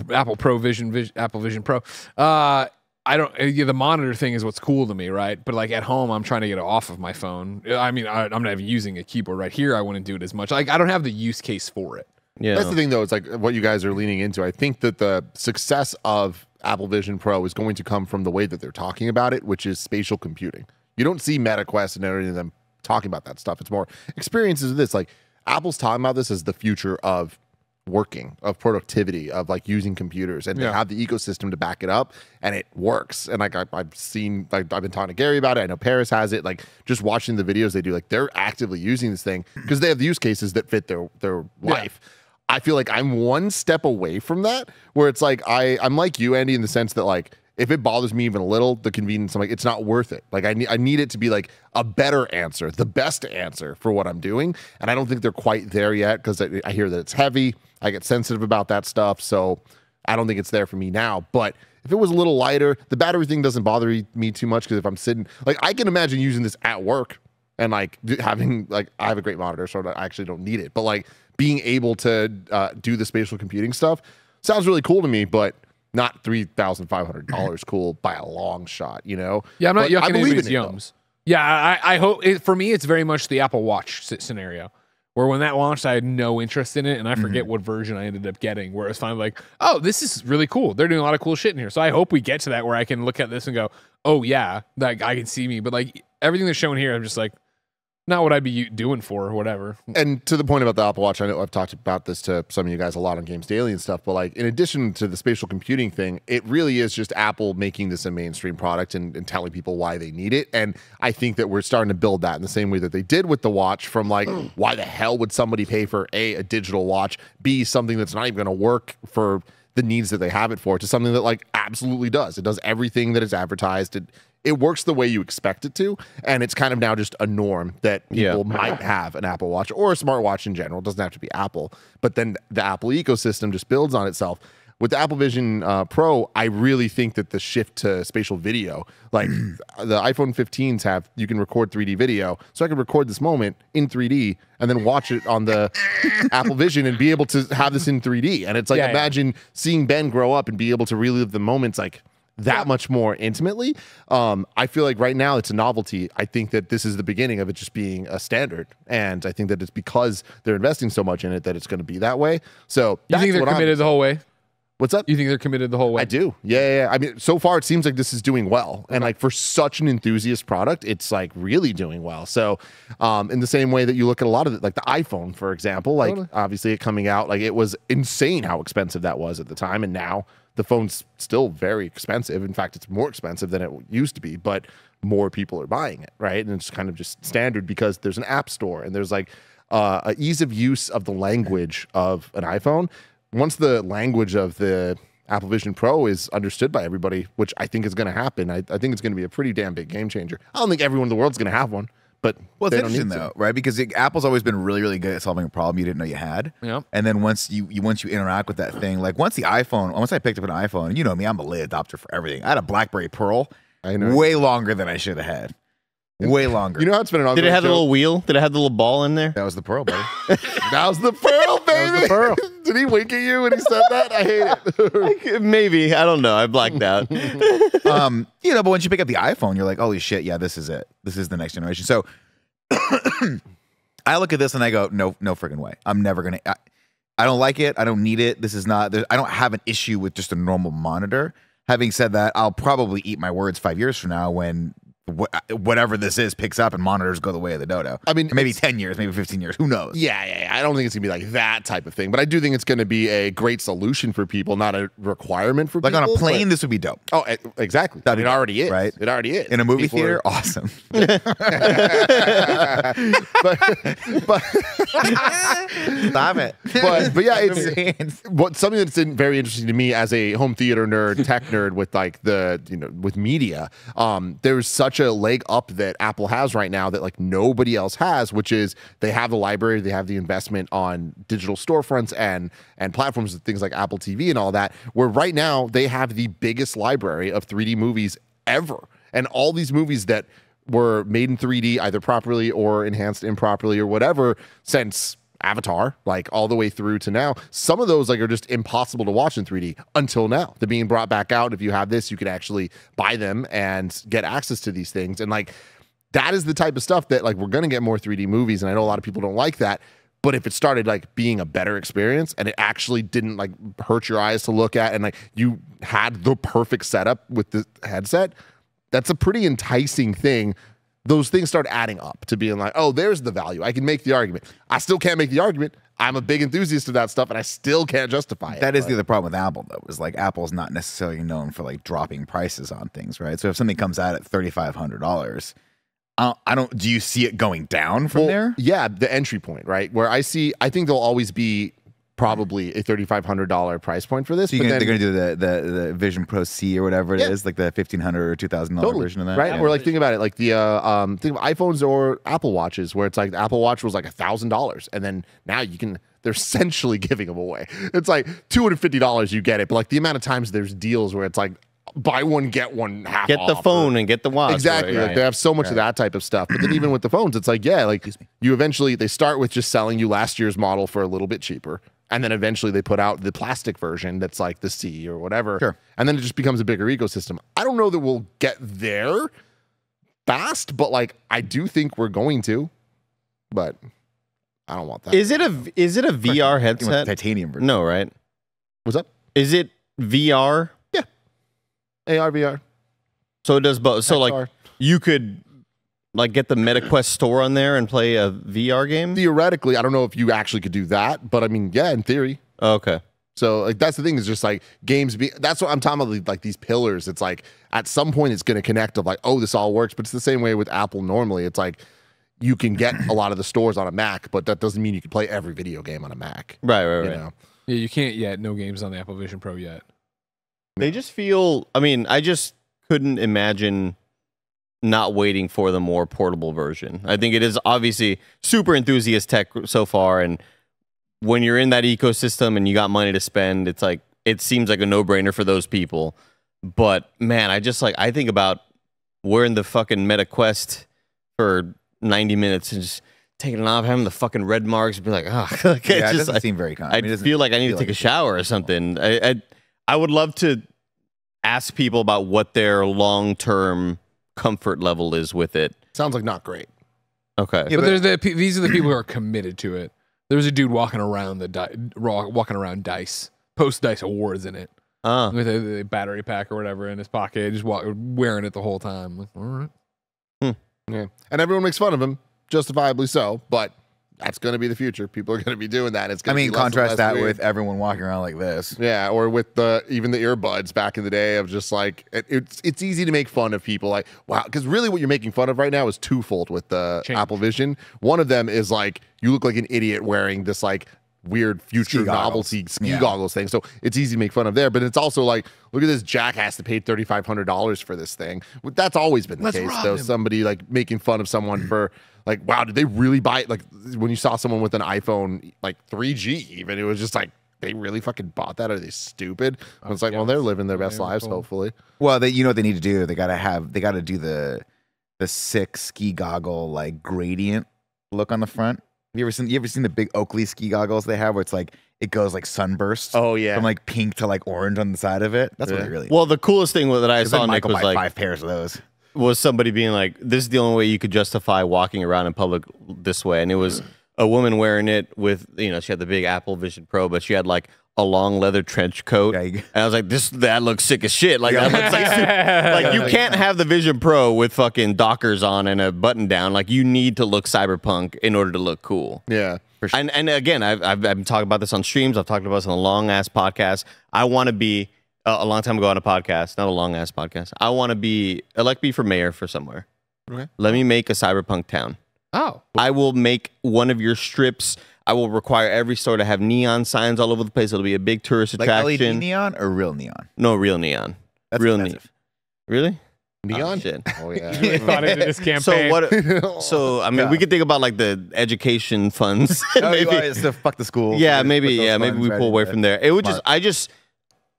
Apple Vision Pro, I don't, yeah, the monitor thing is what's cool to me, right? But like at home, I'm trying to get it off of my phone. I mean, I'm not even using a keyboard right here. I wouldn't do it as much. Like, I don't have the use case for it. Yeah. That's the thing, though. It's like what you guys are leaning into. I think that the success of Apple Vision Pro is going to come from the way that they're talking about it, which is spatial computing. You don't see MetaQuest and everything of them talking about that stuff. It's more experiences of this. Like, Apple's talking about this as the future of working, of productivity, of like using computers, and they have the ecosystem to back it up, and it works. And like I've seen, like I've been talking to Gary about it. I know Paris has it. Like, just watching the videos they do, like they're actively using this thing because they have the use cases that fit their life. Yeah. I feel like I'm one step away from that, where it's like I'm like you, Andy, in the sense that, like, if it bothers me even a little, the convenience, I'm like, it's not worth it. Like, I need it to be like a better answer, the best answer for what I'm doing. And I don't think they're quite there yet, because I hear that it's heavy. I get sensitive about that stuff. So I don't think it's there for me now. But if it was a little lighter, the battery thing doesn't bother me too much, because if I'm sitting, like, I can imagine using this at work and like having, like, I have a great monitor, so I actually don't need it. But like, being able to do the spatial computing stuff sounds really cool to me, but not $3,500 cool by a long shot, you know? Yeah, I'm not yucking anybody's yums. Yeah, I hope, for me, it's very much the Apple Watch scenario, where when that launched, I had no interest in it, and I forget what version I ended up getting, where it was finally like, oh, this is really cool. They're doing a lot of cool shit in here. So I hope we get to that where I can look at this and go, oh, yeah, like, I can see me. But like everything that's shown here, I'm just like, not what I'd be doing for or whatever. And to the point about the Apple Watch, I know I've talked about this to some of you guys a lot on Games Daily and stuff, but like in addition to the spatial computing thing, it really is just Apple making this a mainstream product and telling people why they need it. And I think that we're starting to build that in the same way that they did with the watch, from like, why the hell would somebody pay for A, a digital watch, B, something that's not even going to work for the needs that they have it for, to something that like absolutely does. It does everything that is advertised. It works the way you expect it to, and it's kind of now just a norm that people might have an Apple Watch or a smartwatch in general. It doesn't have to be Apple, but then the Apple ecosystem just builds on itself. With the Apple Vision Pro, I really think that the shift to spatial video, like the iPhone 15s have, you can record 3D video. So I could record this moment in 3D and then watch it on the Apple Vision and be able to have this in 3D. And it's like, imagine seeing Ben grow up and be able to relive the moments like that much more intimately. I feel like right now it's a novelty. I think that this is the beginning of it just being a standard. And I think that it's because they're investing so much in it that it's going to be that way. So you think they're committed the whole way? What's up? You think they're committed the whole way? I do. Yeah. I mean, so far it seems like this is doing well. And like for such an enthusiast product, it's like really doing well. So in the same way that you look at a lot of like the iPhone, for example, like obviously it coming out, like it was insane how expensive that was at the time. And now the phone's still very expensive. In fact, it's more expensive than it used to be, but more people are buying it, right? And it's kind of just standard because there's an app store and there's like a ease of use of the language of an iPhone. Once the language of the Apple Vision Pro is understood by everybody, which I think is going to happen, I think it's going to be a pretty damn big game changer. I don't think everyone in the world's going to have one, but well, it's interesting though, right? Because Apple's always been really, really good at solving a problem you didn't know you had. Yeah. And then once you interact with that thing, like once I picked up an iPhone, you know me, I'm a late adopter for everything. I had a BlackBerry Pearl, I know, way longer than I should have had. Way longer. You know how it's been an Did it have the little wheel? Did it have the little ball in there? That was the Pearl, baby. That was the Pearl, baby. That was the Pearl. Did he wink at you when he said that? I hate it. Maybe. I don't know. I blacked out. You know, but once you pick up the iPhone, you're like, holy shit, yeah, this is it. This is the next generation. So I look at this and I go, no freaking way. I'm never going to. I don't like it. I don't need it. This is not. I don't have an issue with just a normal monitor. Having said that, I'll probably eat my words 5 years from now when whatever this is picks up and monitors go the way of the dodo. I mean, maybe 10 years, maybe 15 years, who knows? Yeah. I don't think it's gonna be like that type of thing, but I do think it's gonna be a great solution for people, not a requirement for people. Like on a plane, this would be dope. Oh, exactly. It already is, right? It already is. In a movie theater, awesome. but stop it. But yeah, it's something that's very interesting to me as a home theater nerd, tech nerd with like the, you know, with media. There's such a leg up that Apple has right now that like nobody else has, which is they have the library, they have the investment on digital storefronts and platforms and things like Apple TV and all that, where right now they have the biggest library of 3D movies ever. And all these movies that were made in 3D, either properly or enhanced improperly or whatever, since Avatar, like all the way through to now, some of those like are just impossible to watch in 3D until now. They're being brought back out. If you have this, you can actually buy them and get access to these things. And like, that is the type of stuff that like, we're going to get more 3D movies. And I know a lot of people don't like that, but if it started like being a better experience and it actually didn't like hurt your eyes to look at, and like you had the perfect setup with the headset, that's a pretty enticing thing. Those things start adding up to being like, oh, there's the value. I can make the argument. I still can't make the argument. I'm a big enthusiast of that stuff, and I still can't justify it. That is the other problem with Apple, though, is like Apple's not necessarily known for like dropping prices on things, right? So if something comes out at $3,500, I don't. Do you see it going down from there? Yeah, the entry point, right? Where I think there'll always be probably a $3,500 price point for this. So they're going to do the Vision Pro C or whatever it is, like the $1,500 or $2,000 version of that. Right, yeah. Or like think about it, like the think of iPhones or Apple Watches, where it's like the Apple Watch was like $1,000, and then now you can. They're essentially giving them away. It's like $250 you get it, but like the amount of times there's deals where it's like buy one get one half. Get the phone and get the watch. Exactly, right. Like they have so much of that type of stuff. But then even with the phones, it's like you eventually they start with just selling you last year's model for a little bit cheaper. And then eventually they put out the plastic version that's like the C or whatever. Sure. And then it just becomes a bigger ecosystem. I don't know that we'll get there fast, but like I do think we're going to. But I don't want that. Is it a VR headset? Titanium version. No, right? What's up? Is it VR? Yeah. AR, VR. So it does both. So XR. Like you could like get the MetaQuest store on there and play a VR game? Theoretically, I don't know if you actually could do that, but I mean, yeah, in theory. Okay. So like that's the thing is just like games be that's what I'm talking about, like these pillars. It's like at some point it's going to connect of like, oh, this all works, but it's the same way with Apple normally. It's like you can get a lot of the stores on a Mac, but that doesn't mean you can play every video game on a Mac. Right, right, right. You know? Yeah, you can't yet. No games on the Apple Vision Pro yet. They just feel, I mean, I just couldn't imagine not waiting for the more portable version. I think it is obviously super enthusiast tech so far, and when you're in that ecosystem and you got money to spend, it's like, it seems like a no-brainer for those people. But man, I just like, I think about wearing the fucking MetaQuest for 90 minutes and just taking it off, having the fucking red marks, be like, oh, like, yeah, it doesn't seem very kind. I mean, feel like I need to take a shower or something. I would love to ask people about what their long-term comfort level is with it. Sounds like not great. Okay, yeah, but these are the people who are committed to it. There's a dude walking around Dice post Dice Awards in it with a battery pack or whatever in his pocket, just wearing it the whole time. Like, all right, yeah, and everyone makes fun of him, justifiably so, but that's going to be the future. People are going to be doing that. It's going to be contrast that with everyone walking around like this. Yeah, or with the even the earbuds back in the day of just like, it's easy to make fun of people. Like, wow, because really what you're making fun of right now is twofold with the Apple Vision. One of them is like, you look like an idiot wearing this like weird future novelty ski goggles thing. So it's easy to make fun of there, but it's also like, look at this jackass that paid $3,500 for this thing. That's always been the case, though. Somebody like making fun of someone for like, wow, did they really buy it? Like when you saw someone with an iPhone, like 3G even, it was just like, they really fucking bought that? Are they stupid? And it's like, well, they're living their best lives, hopefully. Well, they, you know what they need to do? They got to do the sick ski goggle, like gradient look on the front. You ever seen the big Oakley ski goggles they have where it's like, it goes like sunburst? Oh, yeah. From like pink to like orange on the side of it. That's what it really is. Well, the coolest thing that I saw, Nick, was like 5 pairs of those. Was somebody being like, this is the only way you could justify walking around in public this way. And it was a woman wearing it with, you know, she had the big Apple Vision Pro, but she had like a long leather trench coat. Yeah, and I was like, that looks sick as shit. Like, that looks like, like, you can't have the Vision Pro with fucking Dockers on and a button down. Like, you need to look cyberpunk in order to look cool. Yeah. For sure. And again, I've been talking about this on streams. I've talked about this on a long-ass podcast. I want to be... a long time ago on a podcast, not a long-ass podcast. I want to be, elect me for mayor for somewhere. Okay. Let me make a cyberpunk town. Oh. I will make one of your strips. I will require every store to have neon signs all over the place. It'll be a big tourist attraction. Like LED neon or real neon? No, real neon. That's real neon. Really? Neon? Oh, shit. Oh, yeah. Really thought into this campaign. So, I mean, we could think about, like, the education funds. So fuck the school. Yeah, maybe we pull away from there. It would just,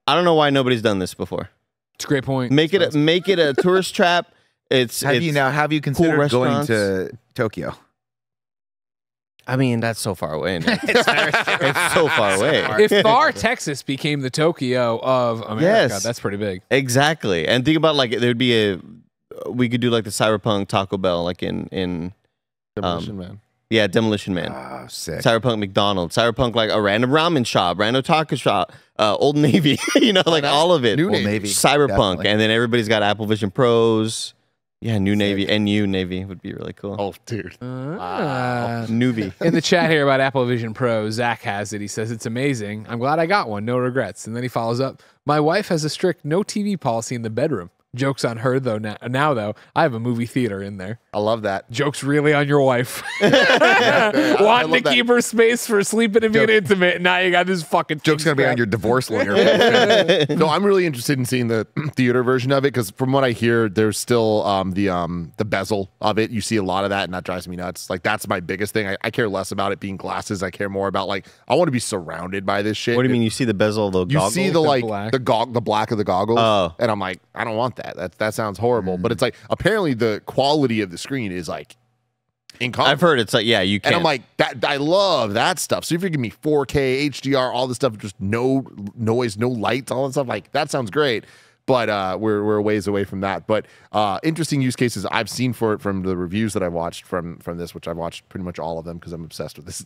I don't know why nobody's done this before. It's a great point. Make it a tourist trap. Have you considered going to Tokyo? I mean, that's so far away. It's so far away. If far Texas became the Tokyo of America, that's pretty big. Exactly. And think about, like, there'd be we could do like the cyberpunk Taco Bell, like in Demolition Man. Yeah, Demolition Man. Oh, sick. Cyberpunk McDonald's. Cyberpunk, like a random ramen shop, random taco shop, Old Navy, you know, like all of it. New Old Navy. Cyberpunk. Definitely. And then everybody's got Apple Vision Pros. Yeah, New Navy. NU Navy would be really cool. Oh, dude. Wow. Newbie. In the chat here about Apple Vision Pro, Zach has it. He says, it's amazing. I'm glad I got one. No regrets. And then he follows up, my wife has a strict no TV policy in the bedroom. Joke's on her, though. Now, though, I have a movie theater in there. I love that. Joke's really on your wife. Wanting to keep her space for sleeping and being intimate. Now you got this fucking... Joke's going to be on your divorce lawyer. No, I'm really interested in seeing the theater version of it, because from what I hear, there's still the bezel of it. You see a lot of that, and that drives me nuts. Like, that's my biggest thing. I care less about it being glasses. I care more about, like, I want to be surrounded by this shit. What do you mean? You see the bezel of the goggles? You see the black of the goggles, and I'm like, I don't want that. That sounds horrible, but it's like, apparently the quality of the screen is like incomparable. I've heard it's like, yeah, you can't. And I'm like, I love that stuff. So if you're giving me 4K, HDR, all this stuff, just no noise, no lights, all that stuff, like, that sounds great. But we're a ways away from that. But interesting use cases I've seen for it from the reviews that I've watched from this, which I've watched pretty much all of them because I'm obsessed with this.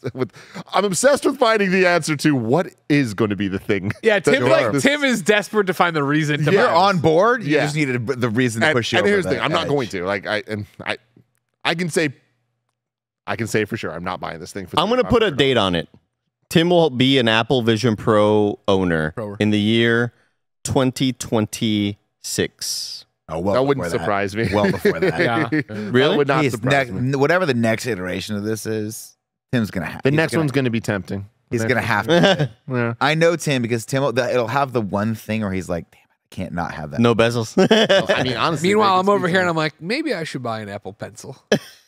I'm obsessed with finding the answer to what is going to be the thing. Yeah, Tim is desperate to find the reason. To You're on board. You just needed the reason to push you. And here's the thing: I'm not going to like. I can say for sure, I'm not buying this thing. I'm going to put a date on it. Tim will be an Apple Vision Pro owner in the year 2026. Oh, well, that wouldn't surprise me. Well before that. Yeah. Really? That would not surprise me. Whatever the next iteration of this is, Tim's going to have. The next one's going to be tempting. He's going to have to. Yeah. I know Tim because Tim, it'll have the one thing where he's like, damn it, I can't not have that. No bezels. Well, I mean, honestly. Meanwhile, I'm over here and I'm like, maybe I should buy an Apple Pencil.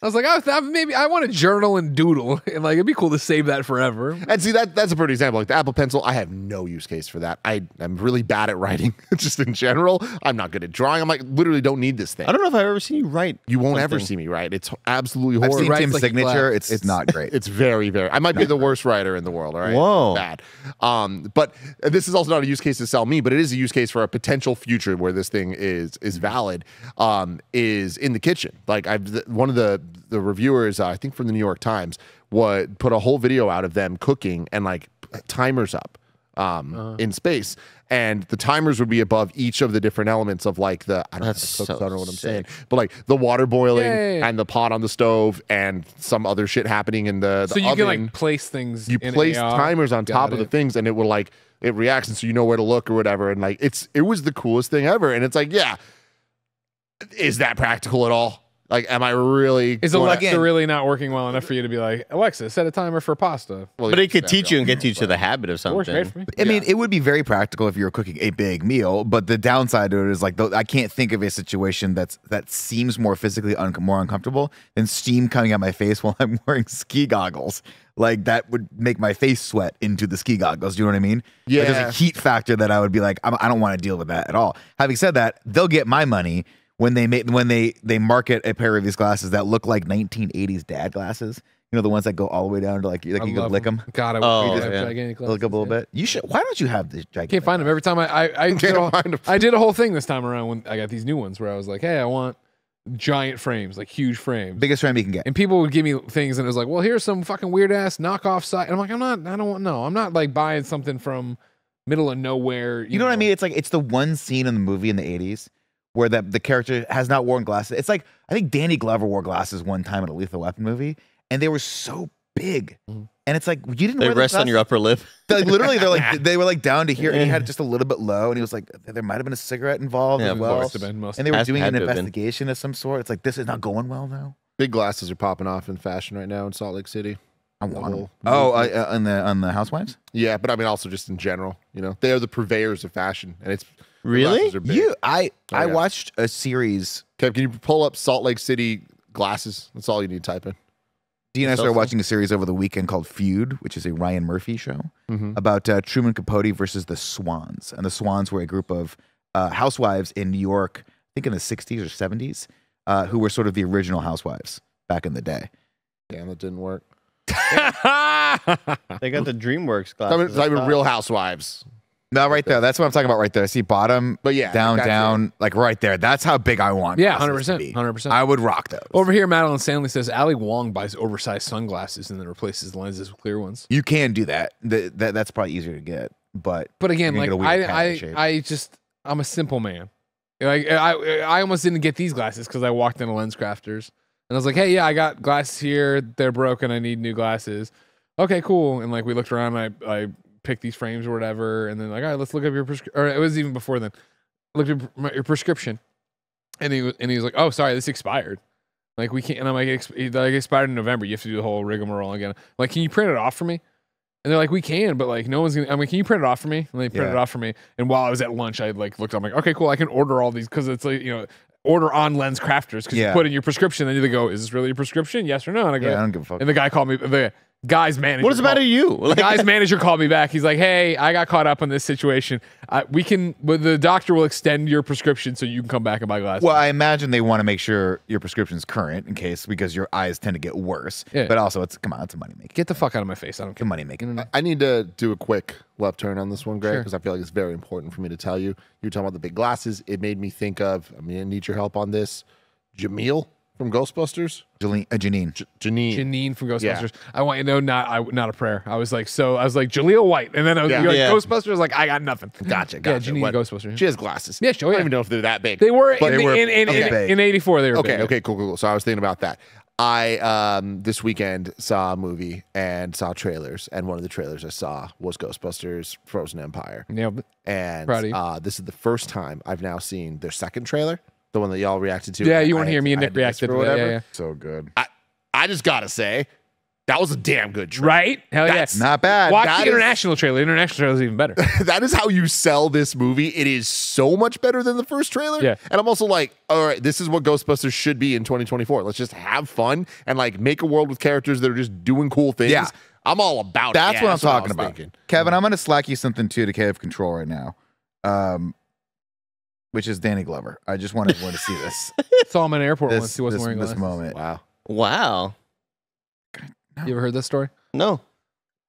I was like, maybe I want to journal and doodle. And like, it'd be cool to save that forever. And see, that's a pretty example. Like the Apple Pencil, I have no use case for that. I'm really bad at writing just in general. I'm not good at drawing. I'm like, literally don't need this thing. I don't know if I've ever seen you write. You won't ever see me write. It's absolutely horrible. I've seen Tim's signature. It's not great. It's very, very. I might be the worst writer in the world. All right. Whoa. Bad. But this is also not a use case to sell me, but it is a use case for a potential future where this thing is valid. Is in the kitchen. Like one of the reviewers, I think from the New York Times, put a whole video out of them cooking and like timers up in space, and the timers would be above each of the different elements of like the I don't know what I'm saying, but like the water boiling and the pot on the stove and some other shit happening in the so you oven. Can like place things. You place timers on top of the things, and it will like it reacts, and so you know where to look or whatever. And like it was the coolest thing ever. And it's like, yeah, is that practical at all? Like, am I really... Is Alexa really not working well enough for you to be like, Alexa, set a timer for pasta? Well, but it could teach you and get you to the habit of something. I mean, it would be very practical if you were cooking a big meal, but the downside to it is, like, I can't think of a situation that seems more physically more uncomfortable than steam coming out my face while I'm wearing ski goggles. Like, that would make my face sweat into the ski goggles. Do you know what I mean? Yeah. Like, there's a heat factor that I would be like, I don't want to deal with that at all. Having said that, they'll get my money... When they market a pair of these glasses that look like 1980s dad glasses, you know, the ones that go all the way down to like you can lick them. God, I want to gigantic glasses. Look up a little bit. You should. Why don't you have this gigantic? Can't find them every time. I did a whole thing this time around when I got these new ones where I was like, hey, I want giant frames, like huge frames, biggest frame you can get. And people would give me things, and it was like, well, here's some fucking weird ass knockoff site. And I'm like, I'm not like buying something from middle of nowhere. You know what I mean? It's like it's the one scene in the movie in the 80s where the character has not worn glasses. It's like, I think Danny Glover wore glasses one time in a Lethal Weapon movie, and they were so big. And it's like, you didn't wear rest on your upper lip. Literally, they were like down to here, and he had it just a little bit low, and he was like, there might have been a cigarette involved as well. And they were doing an investigation of some sort. It's like, this is not going well now. Big glasses are popping off in fashion right now in Salt Lake City. I want them. Oh, on the housewives? Yeah, but I mean also just in general. You know, they are the purveyors of fashion, and it's... Really? You? I watched a series. Kev, can you pull up Salt Lake City glasses? That's all you need to type in. D and I started watching a series over the weekend called Feud, which is a Ryan Murphy show about Truman Capote versus the Swans. And the Swans were a group of housewives in New York, I think in the 60s or 70s, who were sort of the original housewives back in the day. Damn, that didn't work. They got the DreamWorks glasses. I mean, Real Housewives. No, right there. That's what I'm talking about right there. See bottom, but yeah, down, like right there. That's how big I want. Yeah, 100%. 100%. I would rock those. Over here, Madeline Stanley says, Ali Wong buys oversized sunglasses and then replaces lenses with clear ones. You can do that. That's probably easier to get. But again, like I'm a simple man. Like I almost didn't get these glasses because I walked into Lens Crafters and I was like, hey, yeah, I got glasses here. They're broken. I need new glasses. Okay, cool. And like we looked around and I pick these frames or whatever, and then like, all right, let's look up your prescription. Or it was even before then. Looked at your prescription, and he was like, oh, sorry, this expired. Like we can't. And I'm like, expired in November. You have to do the whole rigmarole again. Like, can you print it off for me? And they're like, we can, but like no one's gonna. I'm like, can you print it off for me? And they printed it off for me. And while I was at lunch, I like looked. I'm like, okay, cool. I can order all these because it's like order on Lens Crafters because you put in your prescription. Then they go, is this really your prescription? Yes or no? And I go, yeah, I don't give a fuck. And the guy called me. Guy's manager. What is the matter with you? The guy's manager called me back. He's like, "Hey, I got caught up on this situation. The doctor will extend your prescription so you can come back and buy glasses." Well, I imagine they want to make sure your prescription's current in case because your eyes tend to get worse. Yeah. But also, it's a money maker. Get the fuck out of my face! I don't care. Money making. I need to do a quick left turn on this one, Greg, because I feel like it's very important for me to tell you. You were talking about the big glasses. It made me think of. I mean, I need your help on this, Jamil. From Ghostbusters? Janine from Ghostbusters. Yeah. I want you to know, not a prayer. I was like Jaleel White, and then I was like, Ghostbusters. Like I got nothing. Gotcha. Yeah, Janine Ghostbusters. She has glasses. Yeah, I don't even know if they're that big. They were, but in '84. They were big. Okay, cool. So I was thinking about that. I this weekend saw a movie and saw trailers, and one of the trailers I saw was Ghostbusters: Frozen Empire. Yeah, and this is the first time I've now seen their second trailer. The one that y'all reacted to. Yeah, you want to hear me and Nick reacted to it. Yeah. So good. I just got to say, That was a damn good trailer. Right? Hell yeah. Not bad. Watch the international trailer. The international trailer is even better. That is how you sell this movie. It is so much better than the first trailer. Yeah. And I'm also like, all right, this is what Ghostbusters should be in 2024. Let's just have fun and like make a world with characters that are just doing cool things. Yeah. I'm all about it. That's what I'm talking about. Thinking. Kevin, I'm going to slack you something too to Cave Control right now, which is Danny Glover. I just wanted everyone to see this. Saw him in an airport once. He wasn't wearing glasses. This moment. Wow. Wow. You ever heard this story? No.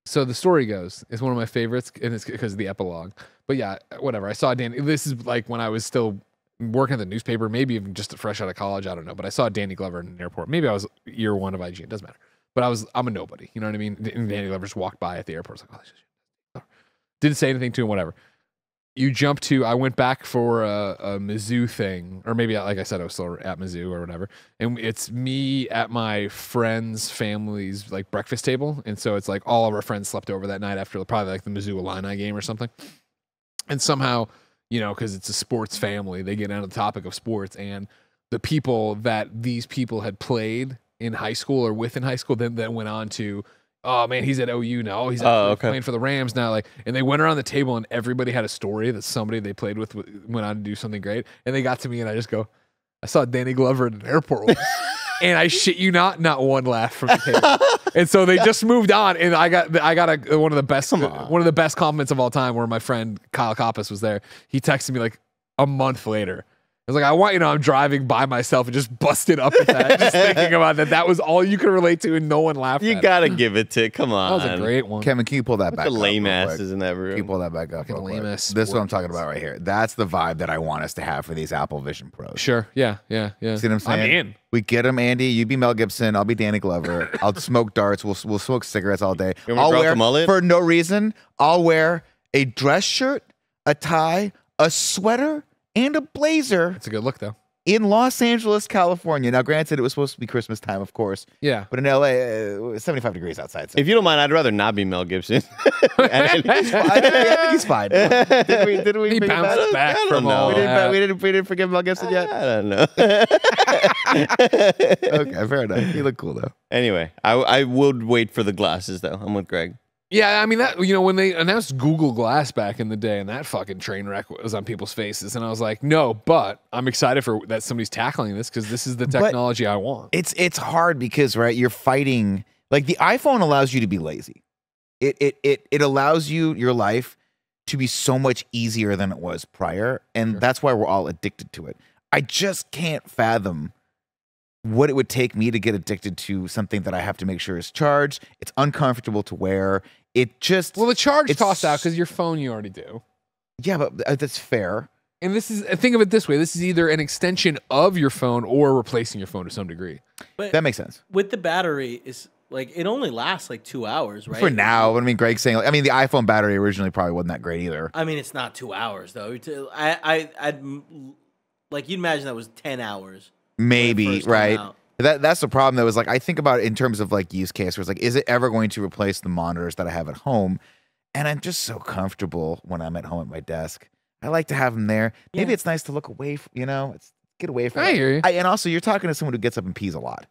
So the story goes, it's one of my favorites, and it's because of the epilogue. But yeah, whatever. I saw Danny. This is like when I was still working at the newspaper, maybe even just fresh out of college. I don't know. But I saw Danny Glover in an airport. Maybe I was year one of IG. It doesn't matter. But I'm a nobody. You know what I mean? And Danny Glover just walked by at the airport. I was like, oh, this shit. Didn't say anything to him, whatever. You jump to, I went back for a Mizzou thing, or maybe like I said, I was still at Mizzou or whatever. And it's me at my friend's family's like breakfast table. And so it's like all of our friends slept over that night after probably like the Mizzou Illini game or something. And somehow, you know, because it's a sports family, they get into the topic of sports, and the people that these people had played in high school or with in high school then went on to, oh man, he's at OU now. He's playing for the Rams now. Like, and they went around the table, and everybody had a story that somebody they played with went on to do something great. And they got to me, and I just go, I saw Danny Glover at an airport once. And I shit you not, not one laugh from the table. And so they just moved on, and I got one of the best compliments of all time, where my friend Kyle Koppas was there. He texted me like a month later. I was like, I want you to know I'm driving by myself and just busted up at that, just thinking about that. That was all you could relate to, and no one laughed. You gotta give it to. Come on, that was a great one. Kevin, can you pull that back up? The lame asses in that room. Can you pull that back up? This is what I'm talking about right here. That's the vibe that I want us to have for these Apple Vision Pros. Sure. Yeah. Yeah. Yeah. See what I'm saying? I'm in. We get him, Andy. You be Mel Gibson. I'll be Danny Glover. I'll smoke darts. We'll smoke cigarettes all day. I'll wear, for no reason, I'll wear a dress shirt, a tie, a sweater, and a blazer. It's a good look, though. In Los Angeles, California. Now, granted, it was supposed to be Christmas time, of course. Yeah. But in L.A., 75 degrees outside. So. If you don't mind, I'd rather not be Mel Gibson. I think he's fine. Did we he bounced back from all we didn't forgive Mel Gibson yet? I don't know. Okay, fair enough. He looked cool, though. Anyway, I would wait for the glasses, though. I'm with Greg. Yeah, I mean, that, you know, when they announced Google Glass back in the day, and that fucking train wreck was on people's faces, and I was like, no, but I'm excited for that somebody's tackling this, because this is the technology I want. It's hard because, right, you're fighting, like, the iPhone allows you to be lazy. It allows you, your life, to be so much easier than it was prior, and sure, that's why we're all addicted to it. I just can't fathom what it would take me to get addicted to something that I have to make sure is charged. It's uncomfortable to wear. It just, well, the charge tossed out because your phone you already do. Yeah, but that's fair. And this is, think of it this way: this is either an extension of your phone or replacing your phone to some degree. But that makes sense. With the battery, is like it only lasts like 2 hours, right? For now, I mean, Greg's saying, like, I mean, the iPhone battery originally probably wasn't that great either. I mean, it's not 2 hours though. I'd like you'd imagine that was 10 hours, maybe, right? That's the problem, though, is like I think about it in terms of like use case where it's like, is it ever going to replace the monitors that I have at home? And I'm just so comfortable when I'm at home at my desk. I like to have them there. Yeah. Maybe it's nice to look away, you know, get away from it. I hear you. And also, you're talking to someone who gets up and pees a lot.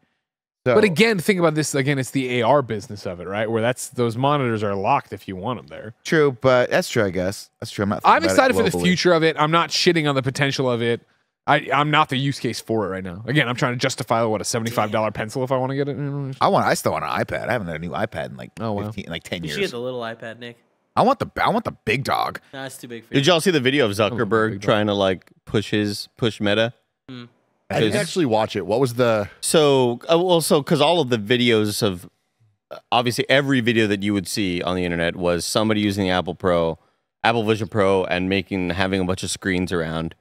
So, but again, think about this. Again, it's the AR business of it, right? Where those monitors are locked if you want them there. True, but that's true, I guess. That's true. I'm excited for the future of it. I'm not shitting on the potential of it. I'm not the use case for it right now. Again, I'm trying to justify what a $75 pencil if I want to get it. I still want an iPad. I haven't had a new iPad in like 10 years. You should get the little iPad, Nick. I want the big dog. Nah, it's too big for you. Did y'all see the video of Zuckerberg trying to like push Meta? Mm. I didn't actually watch it. What was the because all of the videos of obviously every video that you would see on the internet was somebody using the Apple Vision Pro, and having a bunch of screens around.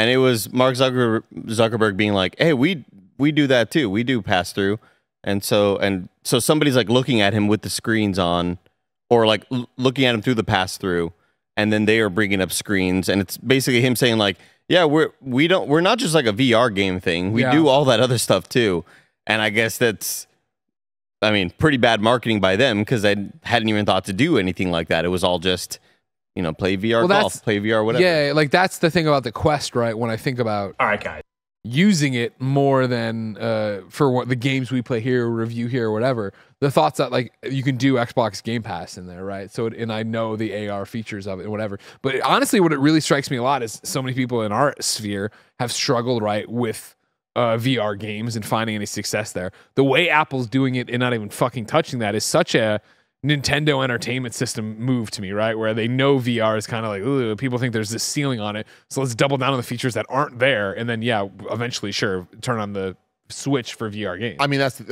And it was Mark Zuckerberg being like, "Hey, we do that too. We do pass through." And so somebody's like looking at him with the screens on, or like looking at him through the pass through, and then they are bringing up screens, and it's basically him saying like, "Yeah, we're not just like a VR game thing. We do all that other stuff too." And I guess that's, I mean, pretty bad marketing by them, because I hadn't even thought to do anything like that. It was all just, you know, play VR golf, play VR whatever. Yeah, like that's the thing about the Quest, right? When I think about, all right, guys, using it more than for what the games we play here, review here, or whatever. The thoughts that like you can do Xbox Game Pass in there, right? So and I know the AR features of it and whatever, but honestly, what it really strikes me a lot is so many people in our sphere have struggled, right, with VR games and finding any success there. The way Apple's doing it and not even fucking touching that is such a Nintendo Entertainment System move to me, right? Where they know VR is kind of like, ooh, people think there's this ceiling on it, so let's double down on the features that aren't there, and then yeah, eventually, sure, turn on the Switch for VR games. I mean, that's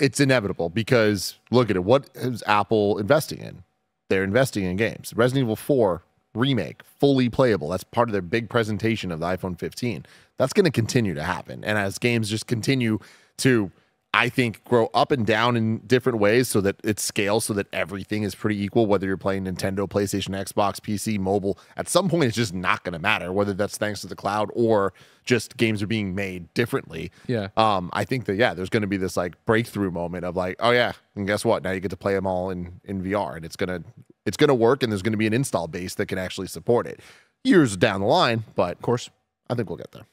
it's inevitable because look at it. What is Apple investing in? They're investing in games. Resident Evil 4 Remake, fully playable. That's part of their big presentation of the iPhone 15. That's going to continue to happen, and as games just continue to, I think, grow up and down in different ways so that it scales so that everything is pretty equal, whether you're playing Nintendo, PlayStation, Xbox, PC, mobile. At some point, it's just not going to matter, whether that's thanks to the cloud or just games are being made differently. Yeah. I think that, yeah, there's going to be this, like, breakthrough moment of, like, oh, yeah, and guess what? Now you get to play them all in VR, and it's gonna work, and there's going to be an install base that can actually support it years down the line, but, of course, I think we'll get there.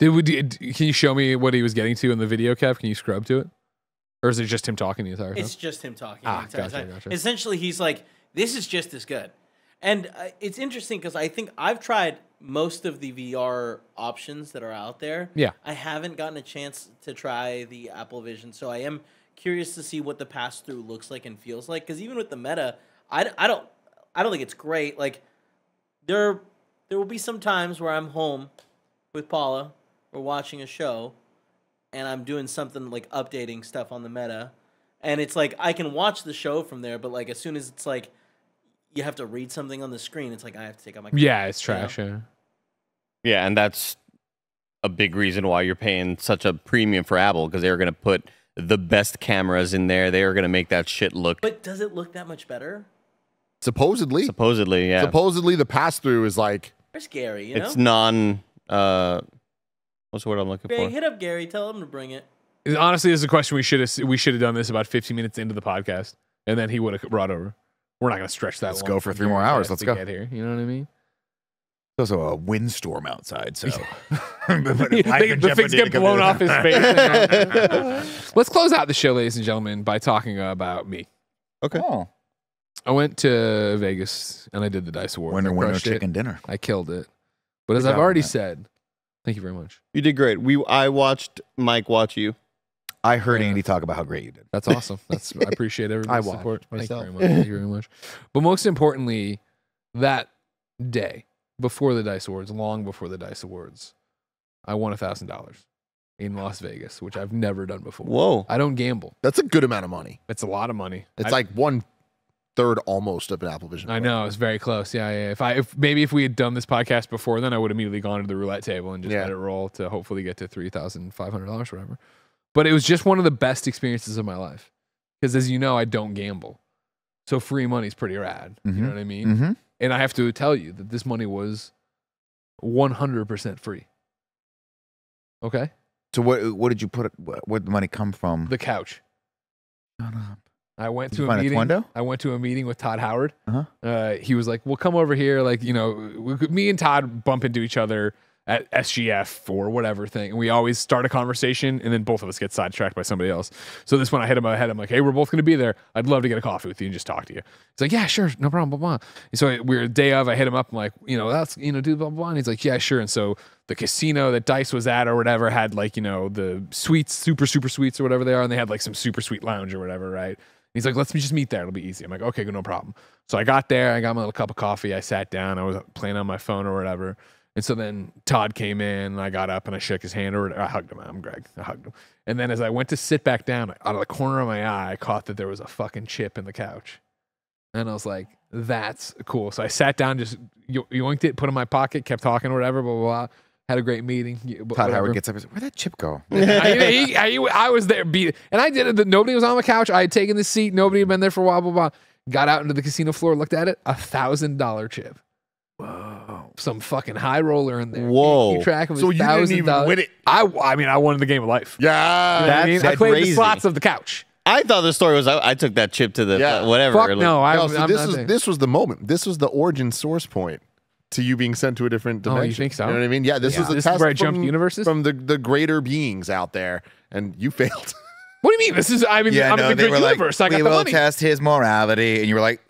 Can you show me what he was getting to in the video, Kev? Can you scrub to it? Or is it just him talking the entire time? It's just him talking the entire time. Gotcha. Essentially, he's like, this is just as good. And it's interesting because I think I've tried most of the VR options that are out there. Yeah. I haven't gotten a chance to try the Apple Vision, so I am curious to see what the pass-through looks like and feels like. Because even with the Meta, I don't think it's great. Like, there will be some times where I'm home with Paula, we're watching a show, and I'm doing something like updating stuff on the Meta, and it's like I can watch the show from there, but like as soon as it's like you have to read something on the screen, it's like I have to take out my camera. Yeah, it's trash. You know? Yeah, and that's a big reason why you're paying such a premium for Apple, because they're gonna put the best cameras in there. They are gonna make that shit look. But does it look that much better? Supposedly. Supposedly, yeah. Supposedly, the pass through is like. They're scary. You know? It's non. What's the word I'm looking for? Hit up Gary. Tell him to bring it. Honestly, this is a question we should have done this about 15 minutes into the podcast, and then he would have brought over. We're not going to stretch that. Let's go for 3 more hours. Let's go. Get here. You know what I mean? There's also a windstorm outside, so the things get blown off his face. Let's close out the show, ladies and gentlemen, by talking about me. Okay. Oh. I went to Vegas and I did the Dice Awards. Winner, chicken dinner. I killed it. But as I've already said. Thank you very much. You did great. I watched Mike watch you. I heard Andy talk about how great you did. That's awesome. I appreciate everybody's support. Thank you very much. But most importantly, that day before the Dice Awards, long before the Dice Awards, I won $1,000 in Las Vegas, which I've never done before. Whoa! I don't gamble. That's a good amount of money. It's a lot of money. It's like 1/3 almost of an Apple Vision Pro. I know, it's very close. Yeah, yeah. If we had done this podcast before then, I would have immediately gone to the roulette table and just let it roll to hopefully get to $3,500 or whatever. But it was just one of the best experiences of my life because, as you know, I don't gamble, so free money is pretty rad. Mm-hmm. You know what I mean? Mm-hmm. And I have to tell you that this money was 100% free. Okay. So what did you put? Where did the money come from? The couch. Shut up. I went to a meeting with Todd Howard. Uh-huh. He was like, "Well, come over here." Like, you know, me and Todd bump into each other at SGF or whatever thing, and we always start a conversation, and then both of us get sidetracked by somebody else. So this one, I hit him ahead. I'm like, "Hey, we're both going to be there. I'd love to get a coffee with you and just talk to you." He's like, "Yeah, sure, no problem, blah blah." And so we're day of. I hit him up. I'm like, "You know, that's dude, blah blah." And he's like, "Yeah, sure." And so the casino that Dice was at or whatever had like the suites, super suites or whatever they are, and they had like some super suite lounge or whatever, right? He's like, let's just meet there. It'll be easy. I'm like, okay, no problem. So I got there. I got my little cup of coffee. I sat down. I was playing on my phone or whatever. And so then Todd came in, and I got up, and I shook his hand. Or I hugged him. I'm Greg. I hugged him. And then as I went to sit back down, out of the corner of my eye, I caught that there was a fucking chip in the couch. And I was like, that's cool. So I sat down, just yoinked it, put it in my pocket, kept talking or whatever, blah, blah, blah. Had a great meeting. Todd Howard gets up and says, where'd that chip go? I was there. And I did it. Nobody was on the couch. I had taken the seat. Nobody had been there for a while. Blah, blah, blah. Got out into the casino floor, looked at it. $1,000 chip. Whoa. Some fucking high roller in there. Whoa. Keep track of it. So you didn't even win it. I mean, I won the game of life. Yeah. You know what I mean? I played the slots of the couch. I thought the story was I took that chip to the whatever. Fuck no. This was the moment. This was the origin source point. to you being sent to a different dimension. Oh, you think so? You know what I mean? Yeah, this was a test from the greater beings out there, and you failed. What do you mean? This is, I mean, I'm in the great universe. Like, I got the money. We will test his morality, and you were like...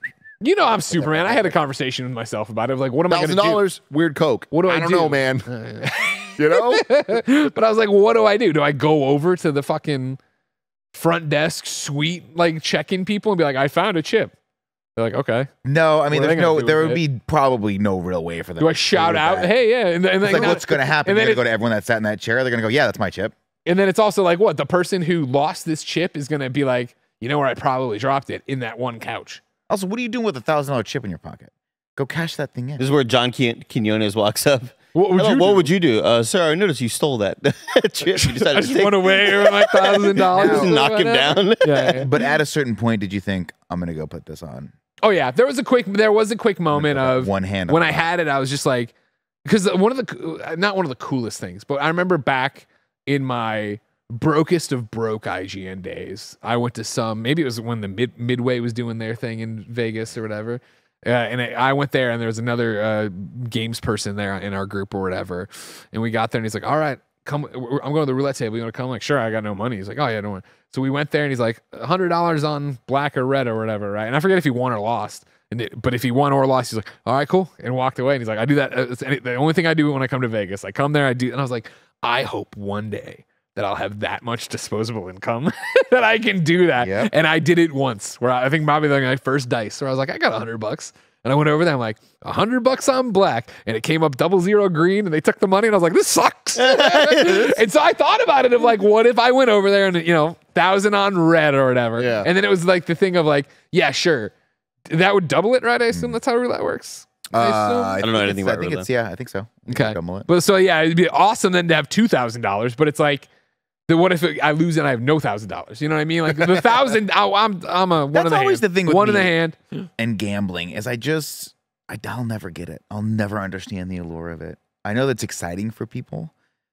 You know I'm Superman. I had a conversation with myself about it. Like, what am I going to do? $1,000, weird Coke. What do I do? I don't know, man. You know? But I was like, well, what do I do? Do I go over to the fucking front desk suite, like, check-in people and be like, I found a chip? They're like, okay. No, I mean, there would be probably no real way for them. Do I shout out? Hey, yeah. And it's like, what's going to happen? They're going to go to everyone that sat in that chair. They're going to go, yeah, that's my chip. And then it's also like, what? The person who lost this chip is going to be like, you know where I probably dropped it? In that one couch. Also, what are you doing with a $1,000 chip in your pocket? Go cash that thing in. This is where John Quinones walks up. What would you do? Sir, I noticed you stole that chip. You decided to run away with my $1,000. Just knock him down. Yeah. But at a certain point, did you think, I'm going to go put this on? Oh, yeah. There was a quick moment of one hand when I had it, I was just like, because not one of the coolest things, but I remember back in my brokest of broke IGN days, I went to some, maybe it was when the Midway was doing their thing in Vegas or whatever. And I went there, and there was another games person there in our group or whatever. And we got there, and he's like, all right, come. I'm going to the roulette table. You want to come? I'm like, sure, I got no money. He's like, oh, yeah, no one. So we went there, and he's like, $100 on black or red or whatever, right? And I forget if he won or lost. But if he won or lost, he's like, all right, cool. And walked away. And he's like, I do that. The only thing I do when I come to Vegas, I come there, I do. And I was like, I hope one day that I'll have that much disposable income that I can do that. Yep. And I did it once where I think probably like my first dice where I was like, I got $100. And I went over there. I'm like, $100 on black. And it came up 00 green, and they took the money, and I was like, this sucks. And so I thought about it of like, what if I went over there and, you know, 1,000 on red or whatever. Yeah. And then it was like the thing of like, yeah, sure. That would double it, right? I assume that's how roulette works. I don't know anything about roulette. Yeah, I think so. Okay. Double it. But so yeah, it'd be awesome then to have $2,000, but it's like, then what if I lose and I have no $1,000? You know what I mean? Like the $1,000, I'm a one. That's in the always hand. The thing with one in the hand and gambling is I'll never get it. I'll never understand the allure of it. I know that's exciting for people,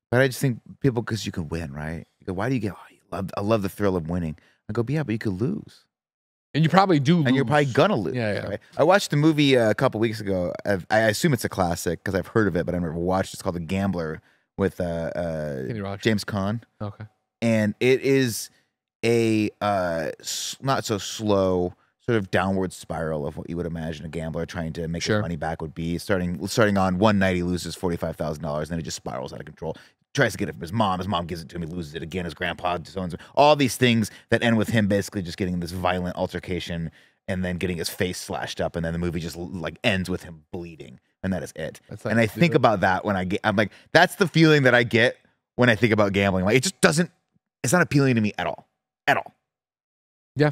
but I just think people, because you can win, right? You go, why do you get? I love the thrill of winning. I go, yeah, but you could lose, and you probably do, and you're probably gonna lose. Yeah. Right? I watched the movie a couple weeks ago. I assume it's a classic because I've heard of it, but I've never watched. It's called The Gambler, with James Caan. Okay. And it is a not so slow sort of downward spiral of what you would imagine a gambler trying to make his money back would be. Starting on one night, he loses $45,000, and then it just spirals out of control. He tries to get it from his mom. His mom gives it to him. He loses it again. His grandpa, so on, all these things that end with him basically just getting this violent altercation and then getting his face slashed up, and then the movie just like ends with him bleeding. And that is it. And I think about that when I'm like, that's the feeling that I get when I think about gambling. Like, it just doesn't, it's not appealing to me at all. At all. Yeah.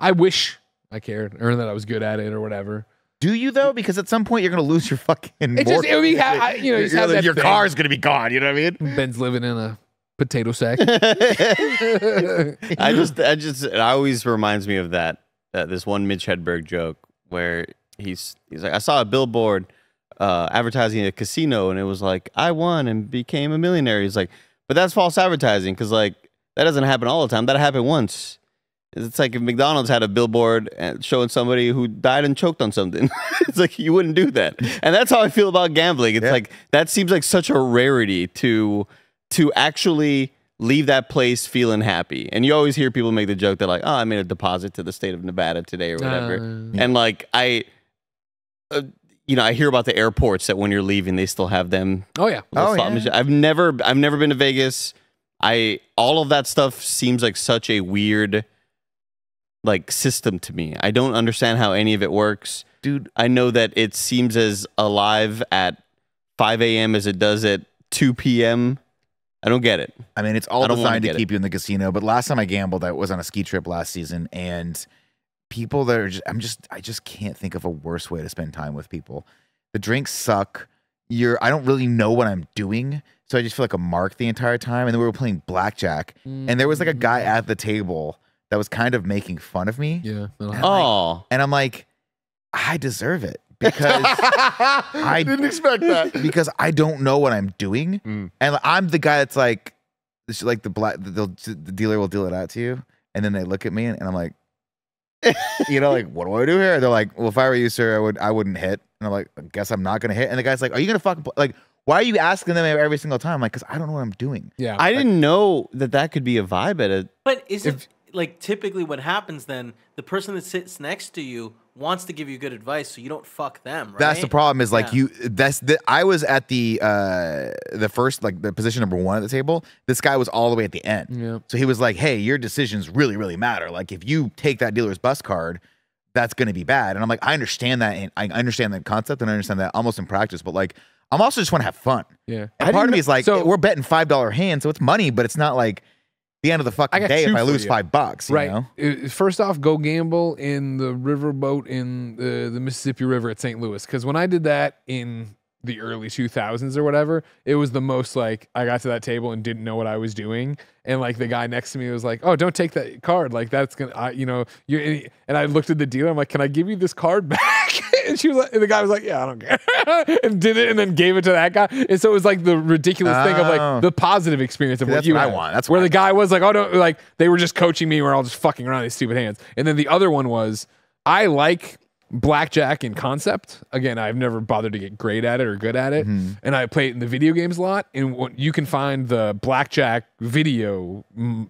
I wish I cared or that I was good at it or whatever. Do you though? Because at some point you're going to lose your fucking your car's going to be gone. You know what I mean? Ben's living in a potato sack. It always reminds me of that, this one Mitch Hedberg joke where he's like, I saw a billboard advertising a casino, and it was like, I won and became a millionaire. He's like, but that's false advertising, because like that doesn't happen all the time. That happened once. It's like if McDonald's had a billboard showing somebody who died and choked on something. It's like, you wouldn't do that. And that's how I feel about gambling. It's like, that seems like such a rarity to actually leave that place feeling happy. And you always hear people make the joke that like, oh, I made a deposit to the state of Nevada today or whatever. And like you know, I hear about the airports that when you're leaving, they still have them. Oh yeah. I've never been to Vegas. All of that stuff seems like such a weird, like, system to me. I don't understand how any of it works, dude. I know that it seems as alive at 5 a.m. as it does at 2 p.m. I don't get it. I mean, it's all designed to keep you in the casino. But last time I gambled, I was on a ski trip last season, and people that are just, I just can't think of a worse way to spend time with people. The drinks suck. I don't really know what I'm doing, so I just feel like a mark the entire time. And then we were playing blackjack, and there was like a guy at the table that was kind of making fun of me. Yeah. And I'm like, I deserve it because I didn't expect that, because I don't know what I'm doing, and I'm the guy that's like, the dealer will deal it out to you, and then they look at me, and I'm like, You know, like, what do I do here? They're like, well, if I were you, sir, I wouldn't hit. And I'm like, I guess I'm not gonna hit. And the guy's like, are you gonna fucking play? Like, why are you asking them every single time? I'm like, because I don't know what I'm doing. Yeah, I didn't know that could be a vibe at a. But is it like typically what happens then? The person that sits next to you wants to give you good advice, so you don't fuck them. Right? That's the problem. Is like I was at the first, like, the position #1 at the table. This guy was all the way at the end. Yeah. So he was like, "Hey, your decisions really, really matter. Like, if you take that dealer's bus card, that's going to be bad." And I'm like, I understand that, and I understand that concept, and I understand that almost in practice, but like. I'm also just want to have fun. Yeah. And part of me is like, so, we're betting $5 hands, so it's money, but it's not like the end of the fucking day if I lose $5. Right. You know? First off, go gamble in the riverboat in the Mississippi River at St. Louis. Because when I did that in the early 2000s or whatever, it was the most like I got to that table and didn't know what I was doing. And like the guy next to me was like, "Oh, don't take that card. Like that's going to, you know, you're," and I looked at the dealer. I'm like, "Can I give you this card back?" And she was like, and the guy was like, "Yeah, I don't care." And did it and then gave it to that guy. And so it was like the ridiculous thing of like the positive experience of what you want. That's where the guy was like, "Oh, don't," like they were just coaching me. We're all just fucking around with these stupid hands. And then the other one was, I like blackjack in concept. Again, I've never bothered to get great at it or good at it. Mm-hmm. And I play it in the video games a lot. And what you can find the blackjack video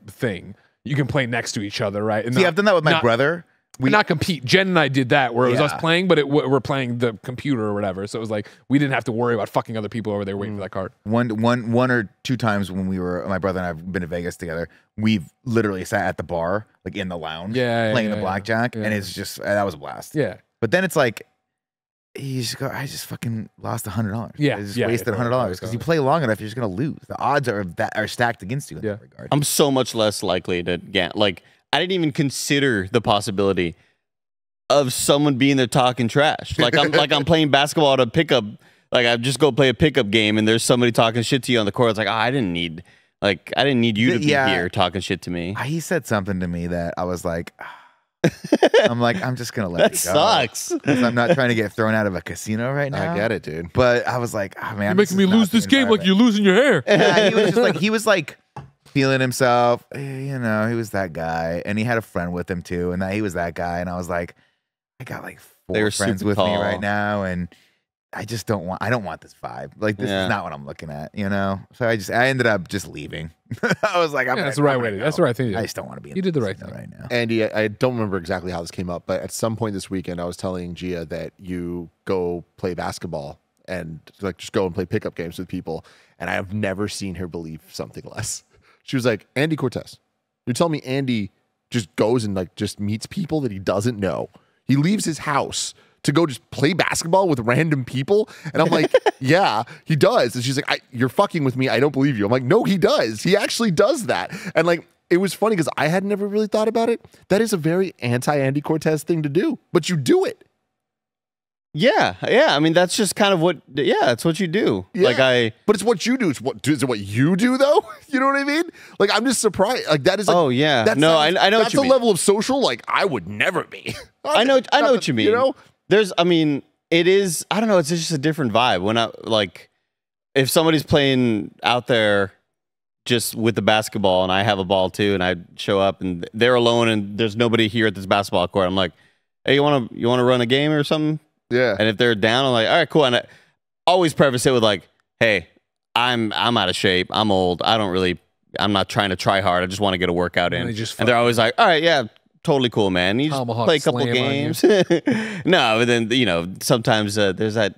thing. You can play next to each other, right? And see, I've done that with my brother. We not compete. Jen and I did that where it was us playing, but we're playing the computer or whatever. So it was like we didn't have to worry about fucking other people over there waiting for that card. One or two times when we were, my brother and I have been to Vegas together, we've literally sat at the bar, like in the lounge, playing the blackjack, and it's just that was a blast. Yeah, but then it's like you just go, I just fucking lost $100. Yeah, I just wasted $100 because you play long enough, you're just gonna lose. The odds are stacked against you in that regard. I'm so much less likely to get like. I didn't even consider the possibility of someone being there talking trash. Like I'm playing basketball at a pickup. Like I just go play a pickup game and there's somebody talking shit to you on the court. It's like, oh, I didn't need you to be here talking shit to me. He said something to me that I was like, I'm just gonna let it go. Sucks. I'm not trying to get thrown out of a casino right now. I get it, dude. But I was like, oh man, you're making me lose this game like you're losing your hair. Yeah, he was just like, feeling himself, you know, he was that guy, and he had a friend with him too, and he was that guy, and I was like, I got like 4 friends with me right now, and I just don't want, I don't want this vibe. Like this is not what I'm looking at, you know. So I ended up just leaving. I was like, that's the right way. That's the right thing. I just don't want to be. You did the right thing right now, Andy. I don't remember exactly how this came up, but at some point this weekend, I was telling Gia that you go play basketball and like just go and play pickup games with people, and I have never seen her believe something less. She was like, Andy Cortez. You're telling me Andy just goes and like just meets people that he doesn't know. He leaves his house to go just play basketball with random people. And I'm like, yeah, he does. And she's like, you're fucking with me. I don't believe you. I'm like, no, he does. He actually does that. And like, it was funny because I had never really thought about it. That is a very anti-Andy Cortez thing to do, but you do it. Yeah, yeah. I mean, that's just kind of what. Yeah, that's what you do. Yeah. Like but it's what you do. It's what is it? What you do, though? You know what I mean? Like, I'm just surprised. Like that is. Like, oh yeah. That's no, I know. That's what you mean. Level of social. Like, I would never be. I know what you mean. You know, I mean, it is. I don't know. It's just a different vibe. When I like, if somebody's playing out there, just with the basketball, and I have a ball too, and I show up, and they're alone, and there's nobody here at this basketball court. I'm like, hey, you wanna run a game or something? Yeah, and if they're down, I'm like, all right, cool. And I always preface it with like, hey, I'm out of shape. I'm old. I'm not trying to try hard. I just want to get a workout in. And they're always like, all right, yeah, totally cool, man. You just play a couple games. No, but then you know sometimes there's the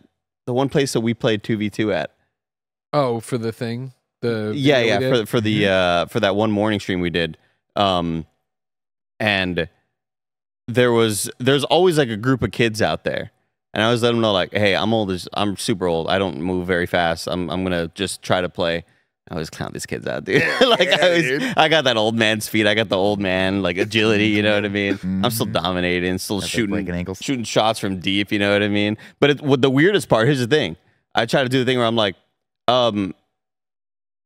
one place that we played 2v2 at. Oh, for the thing, for that one morning stream we did, and there's always like a group of kids out there. And I always let them know, like, hey, I'm old. I'm super old. I don't move very fast. I'm going to just try to play. I always count these kids out, dude. Like, yeah, I got that old man speed. I got the old man, like, agility, you know what I mean? I'm still dominating, still shooting shots from deep, you know what I mean? But the weirdest part, here's the thing. I try to do the thing where I'm like,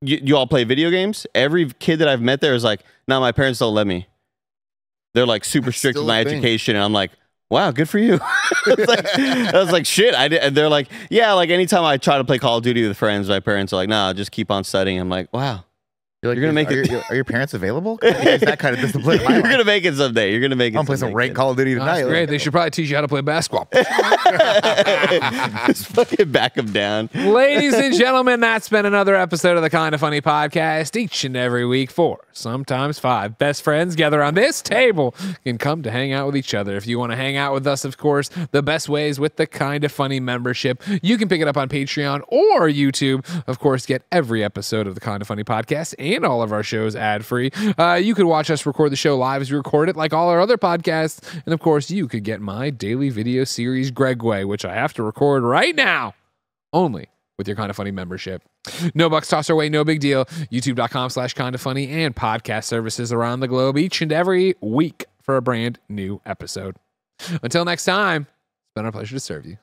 you all play video games? Every kid that I've met there is like, no, my parents don't let me. They're, like, super strict with my education. And I'm like, wow, good for you. I was like, shit. And they're like, yeah, like anytime I try to play Call of Duty with friends, my parents are like, nah, just keep on studying. I'm like, wow, You're, like, you're gonna make it. Are your parents available? It's that kind of discipline. You're gonna make it someday. You're gonna make it. I'm playing some ranked Call of Duty tonight. Great. Like, they should probably teach you how to play basketball. Just fucking back them down, ladies and gentlemen. That's been another episode of the Kinda Funny podcast. Each and every week, 4, sometimes 5 best friends gather on this table and come to hang out with each other. If you want to hang out with us, of course, the best way is with the Kinda Funny membership. You can pick it up on Patreon or YouTube. Of course, get every episode of the Kinda Funny podcast and all of our shows ad-free. You could watch us record the show live as we record it, like all our other podcasts. And, of course, you could get my daily video series, Gregway, which I have to record right now, only with your Kinda Funny membership. No bucks tossed our way, no big deal. YouTube.com/KindaFunny and podcast services around the globe each and every week for a brand new episode. Until next time, it's been our pleasure to serve you.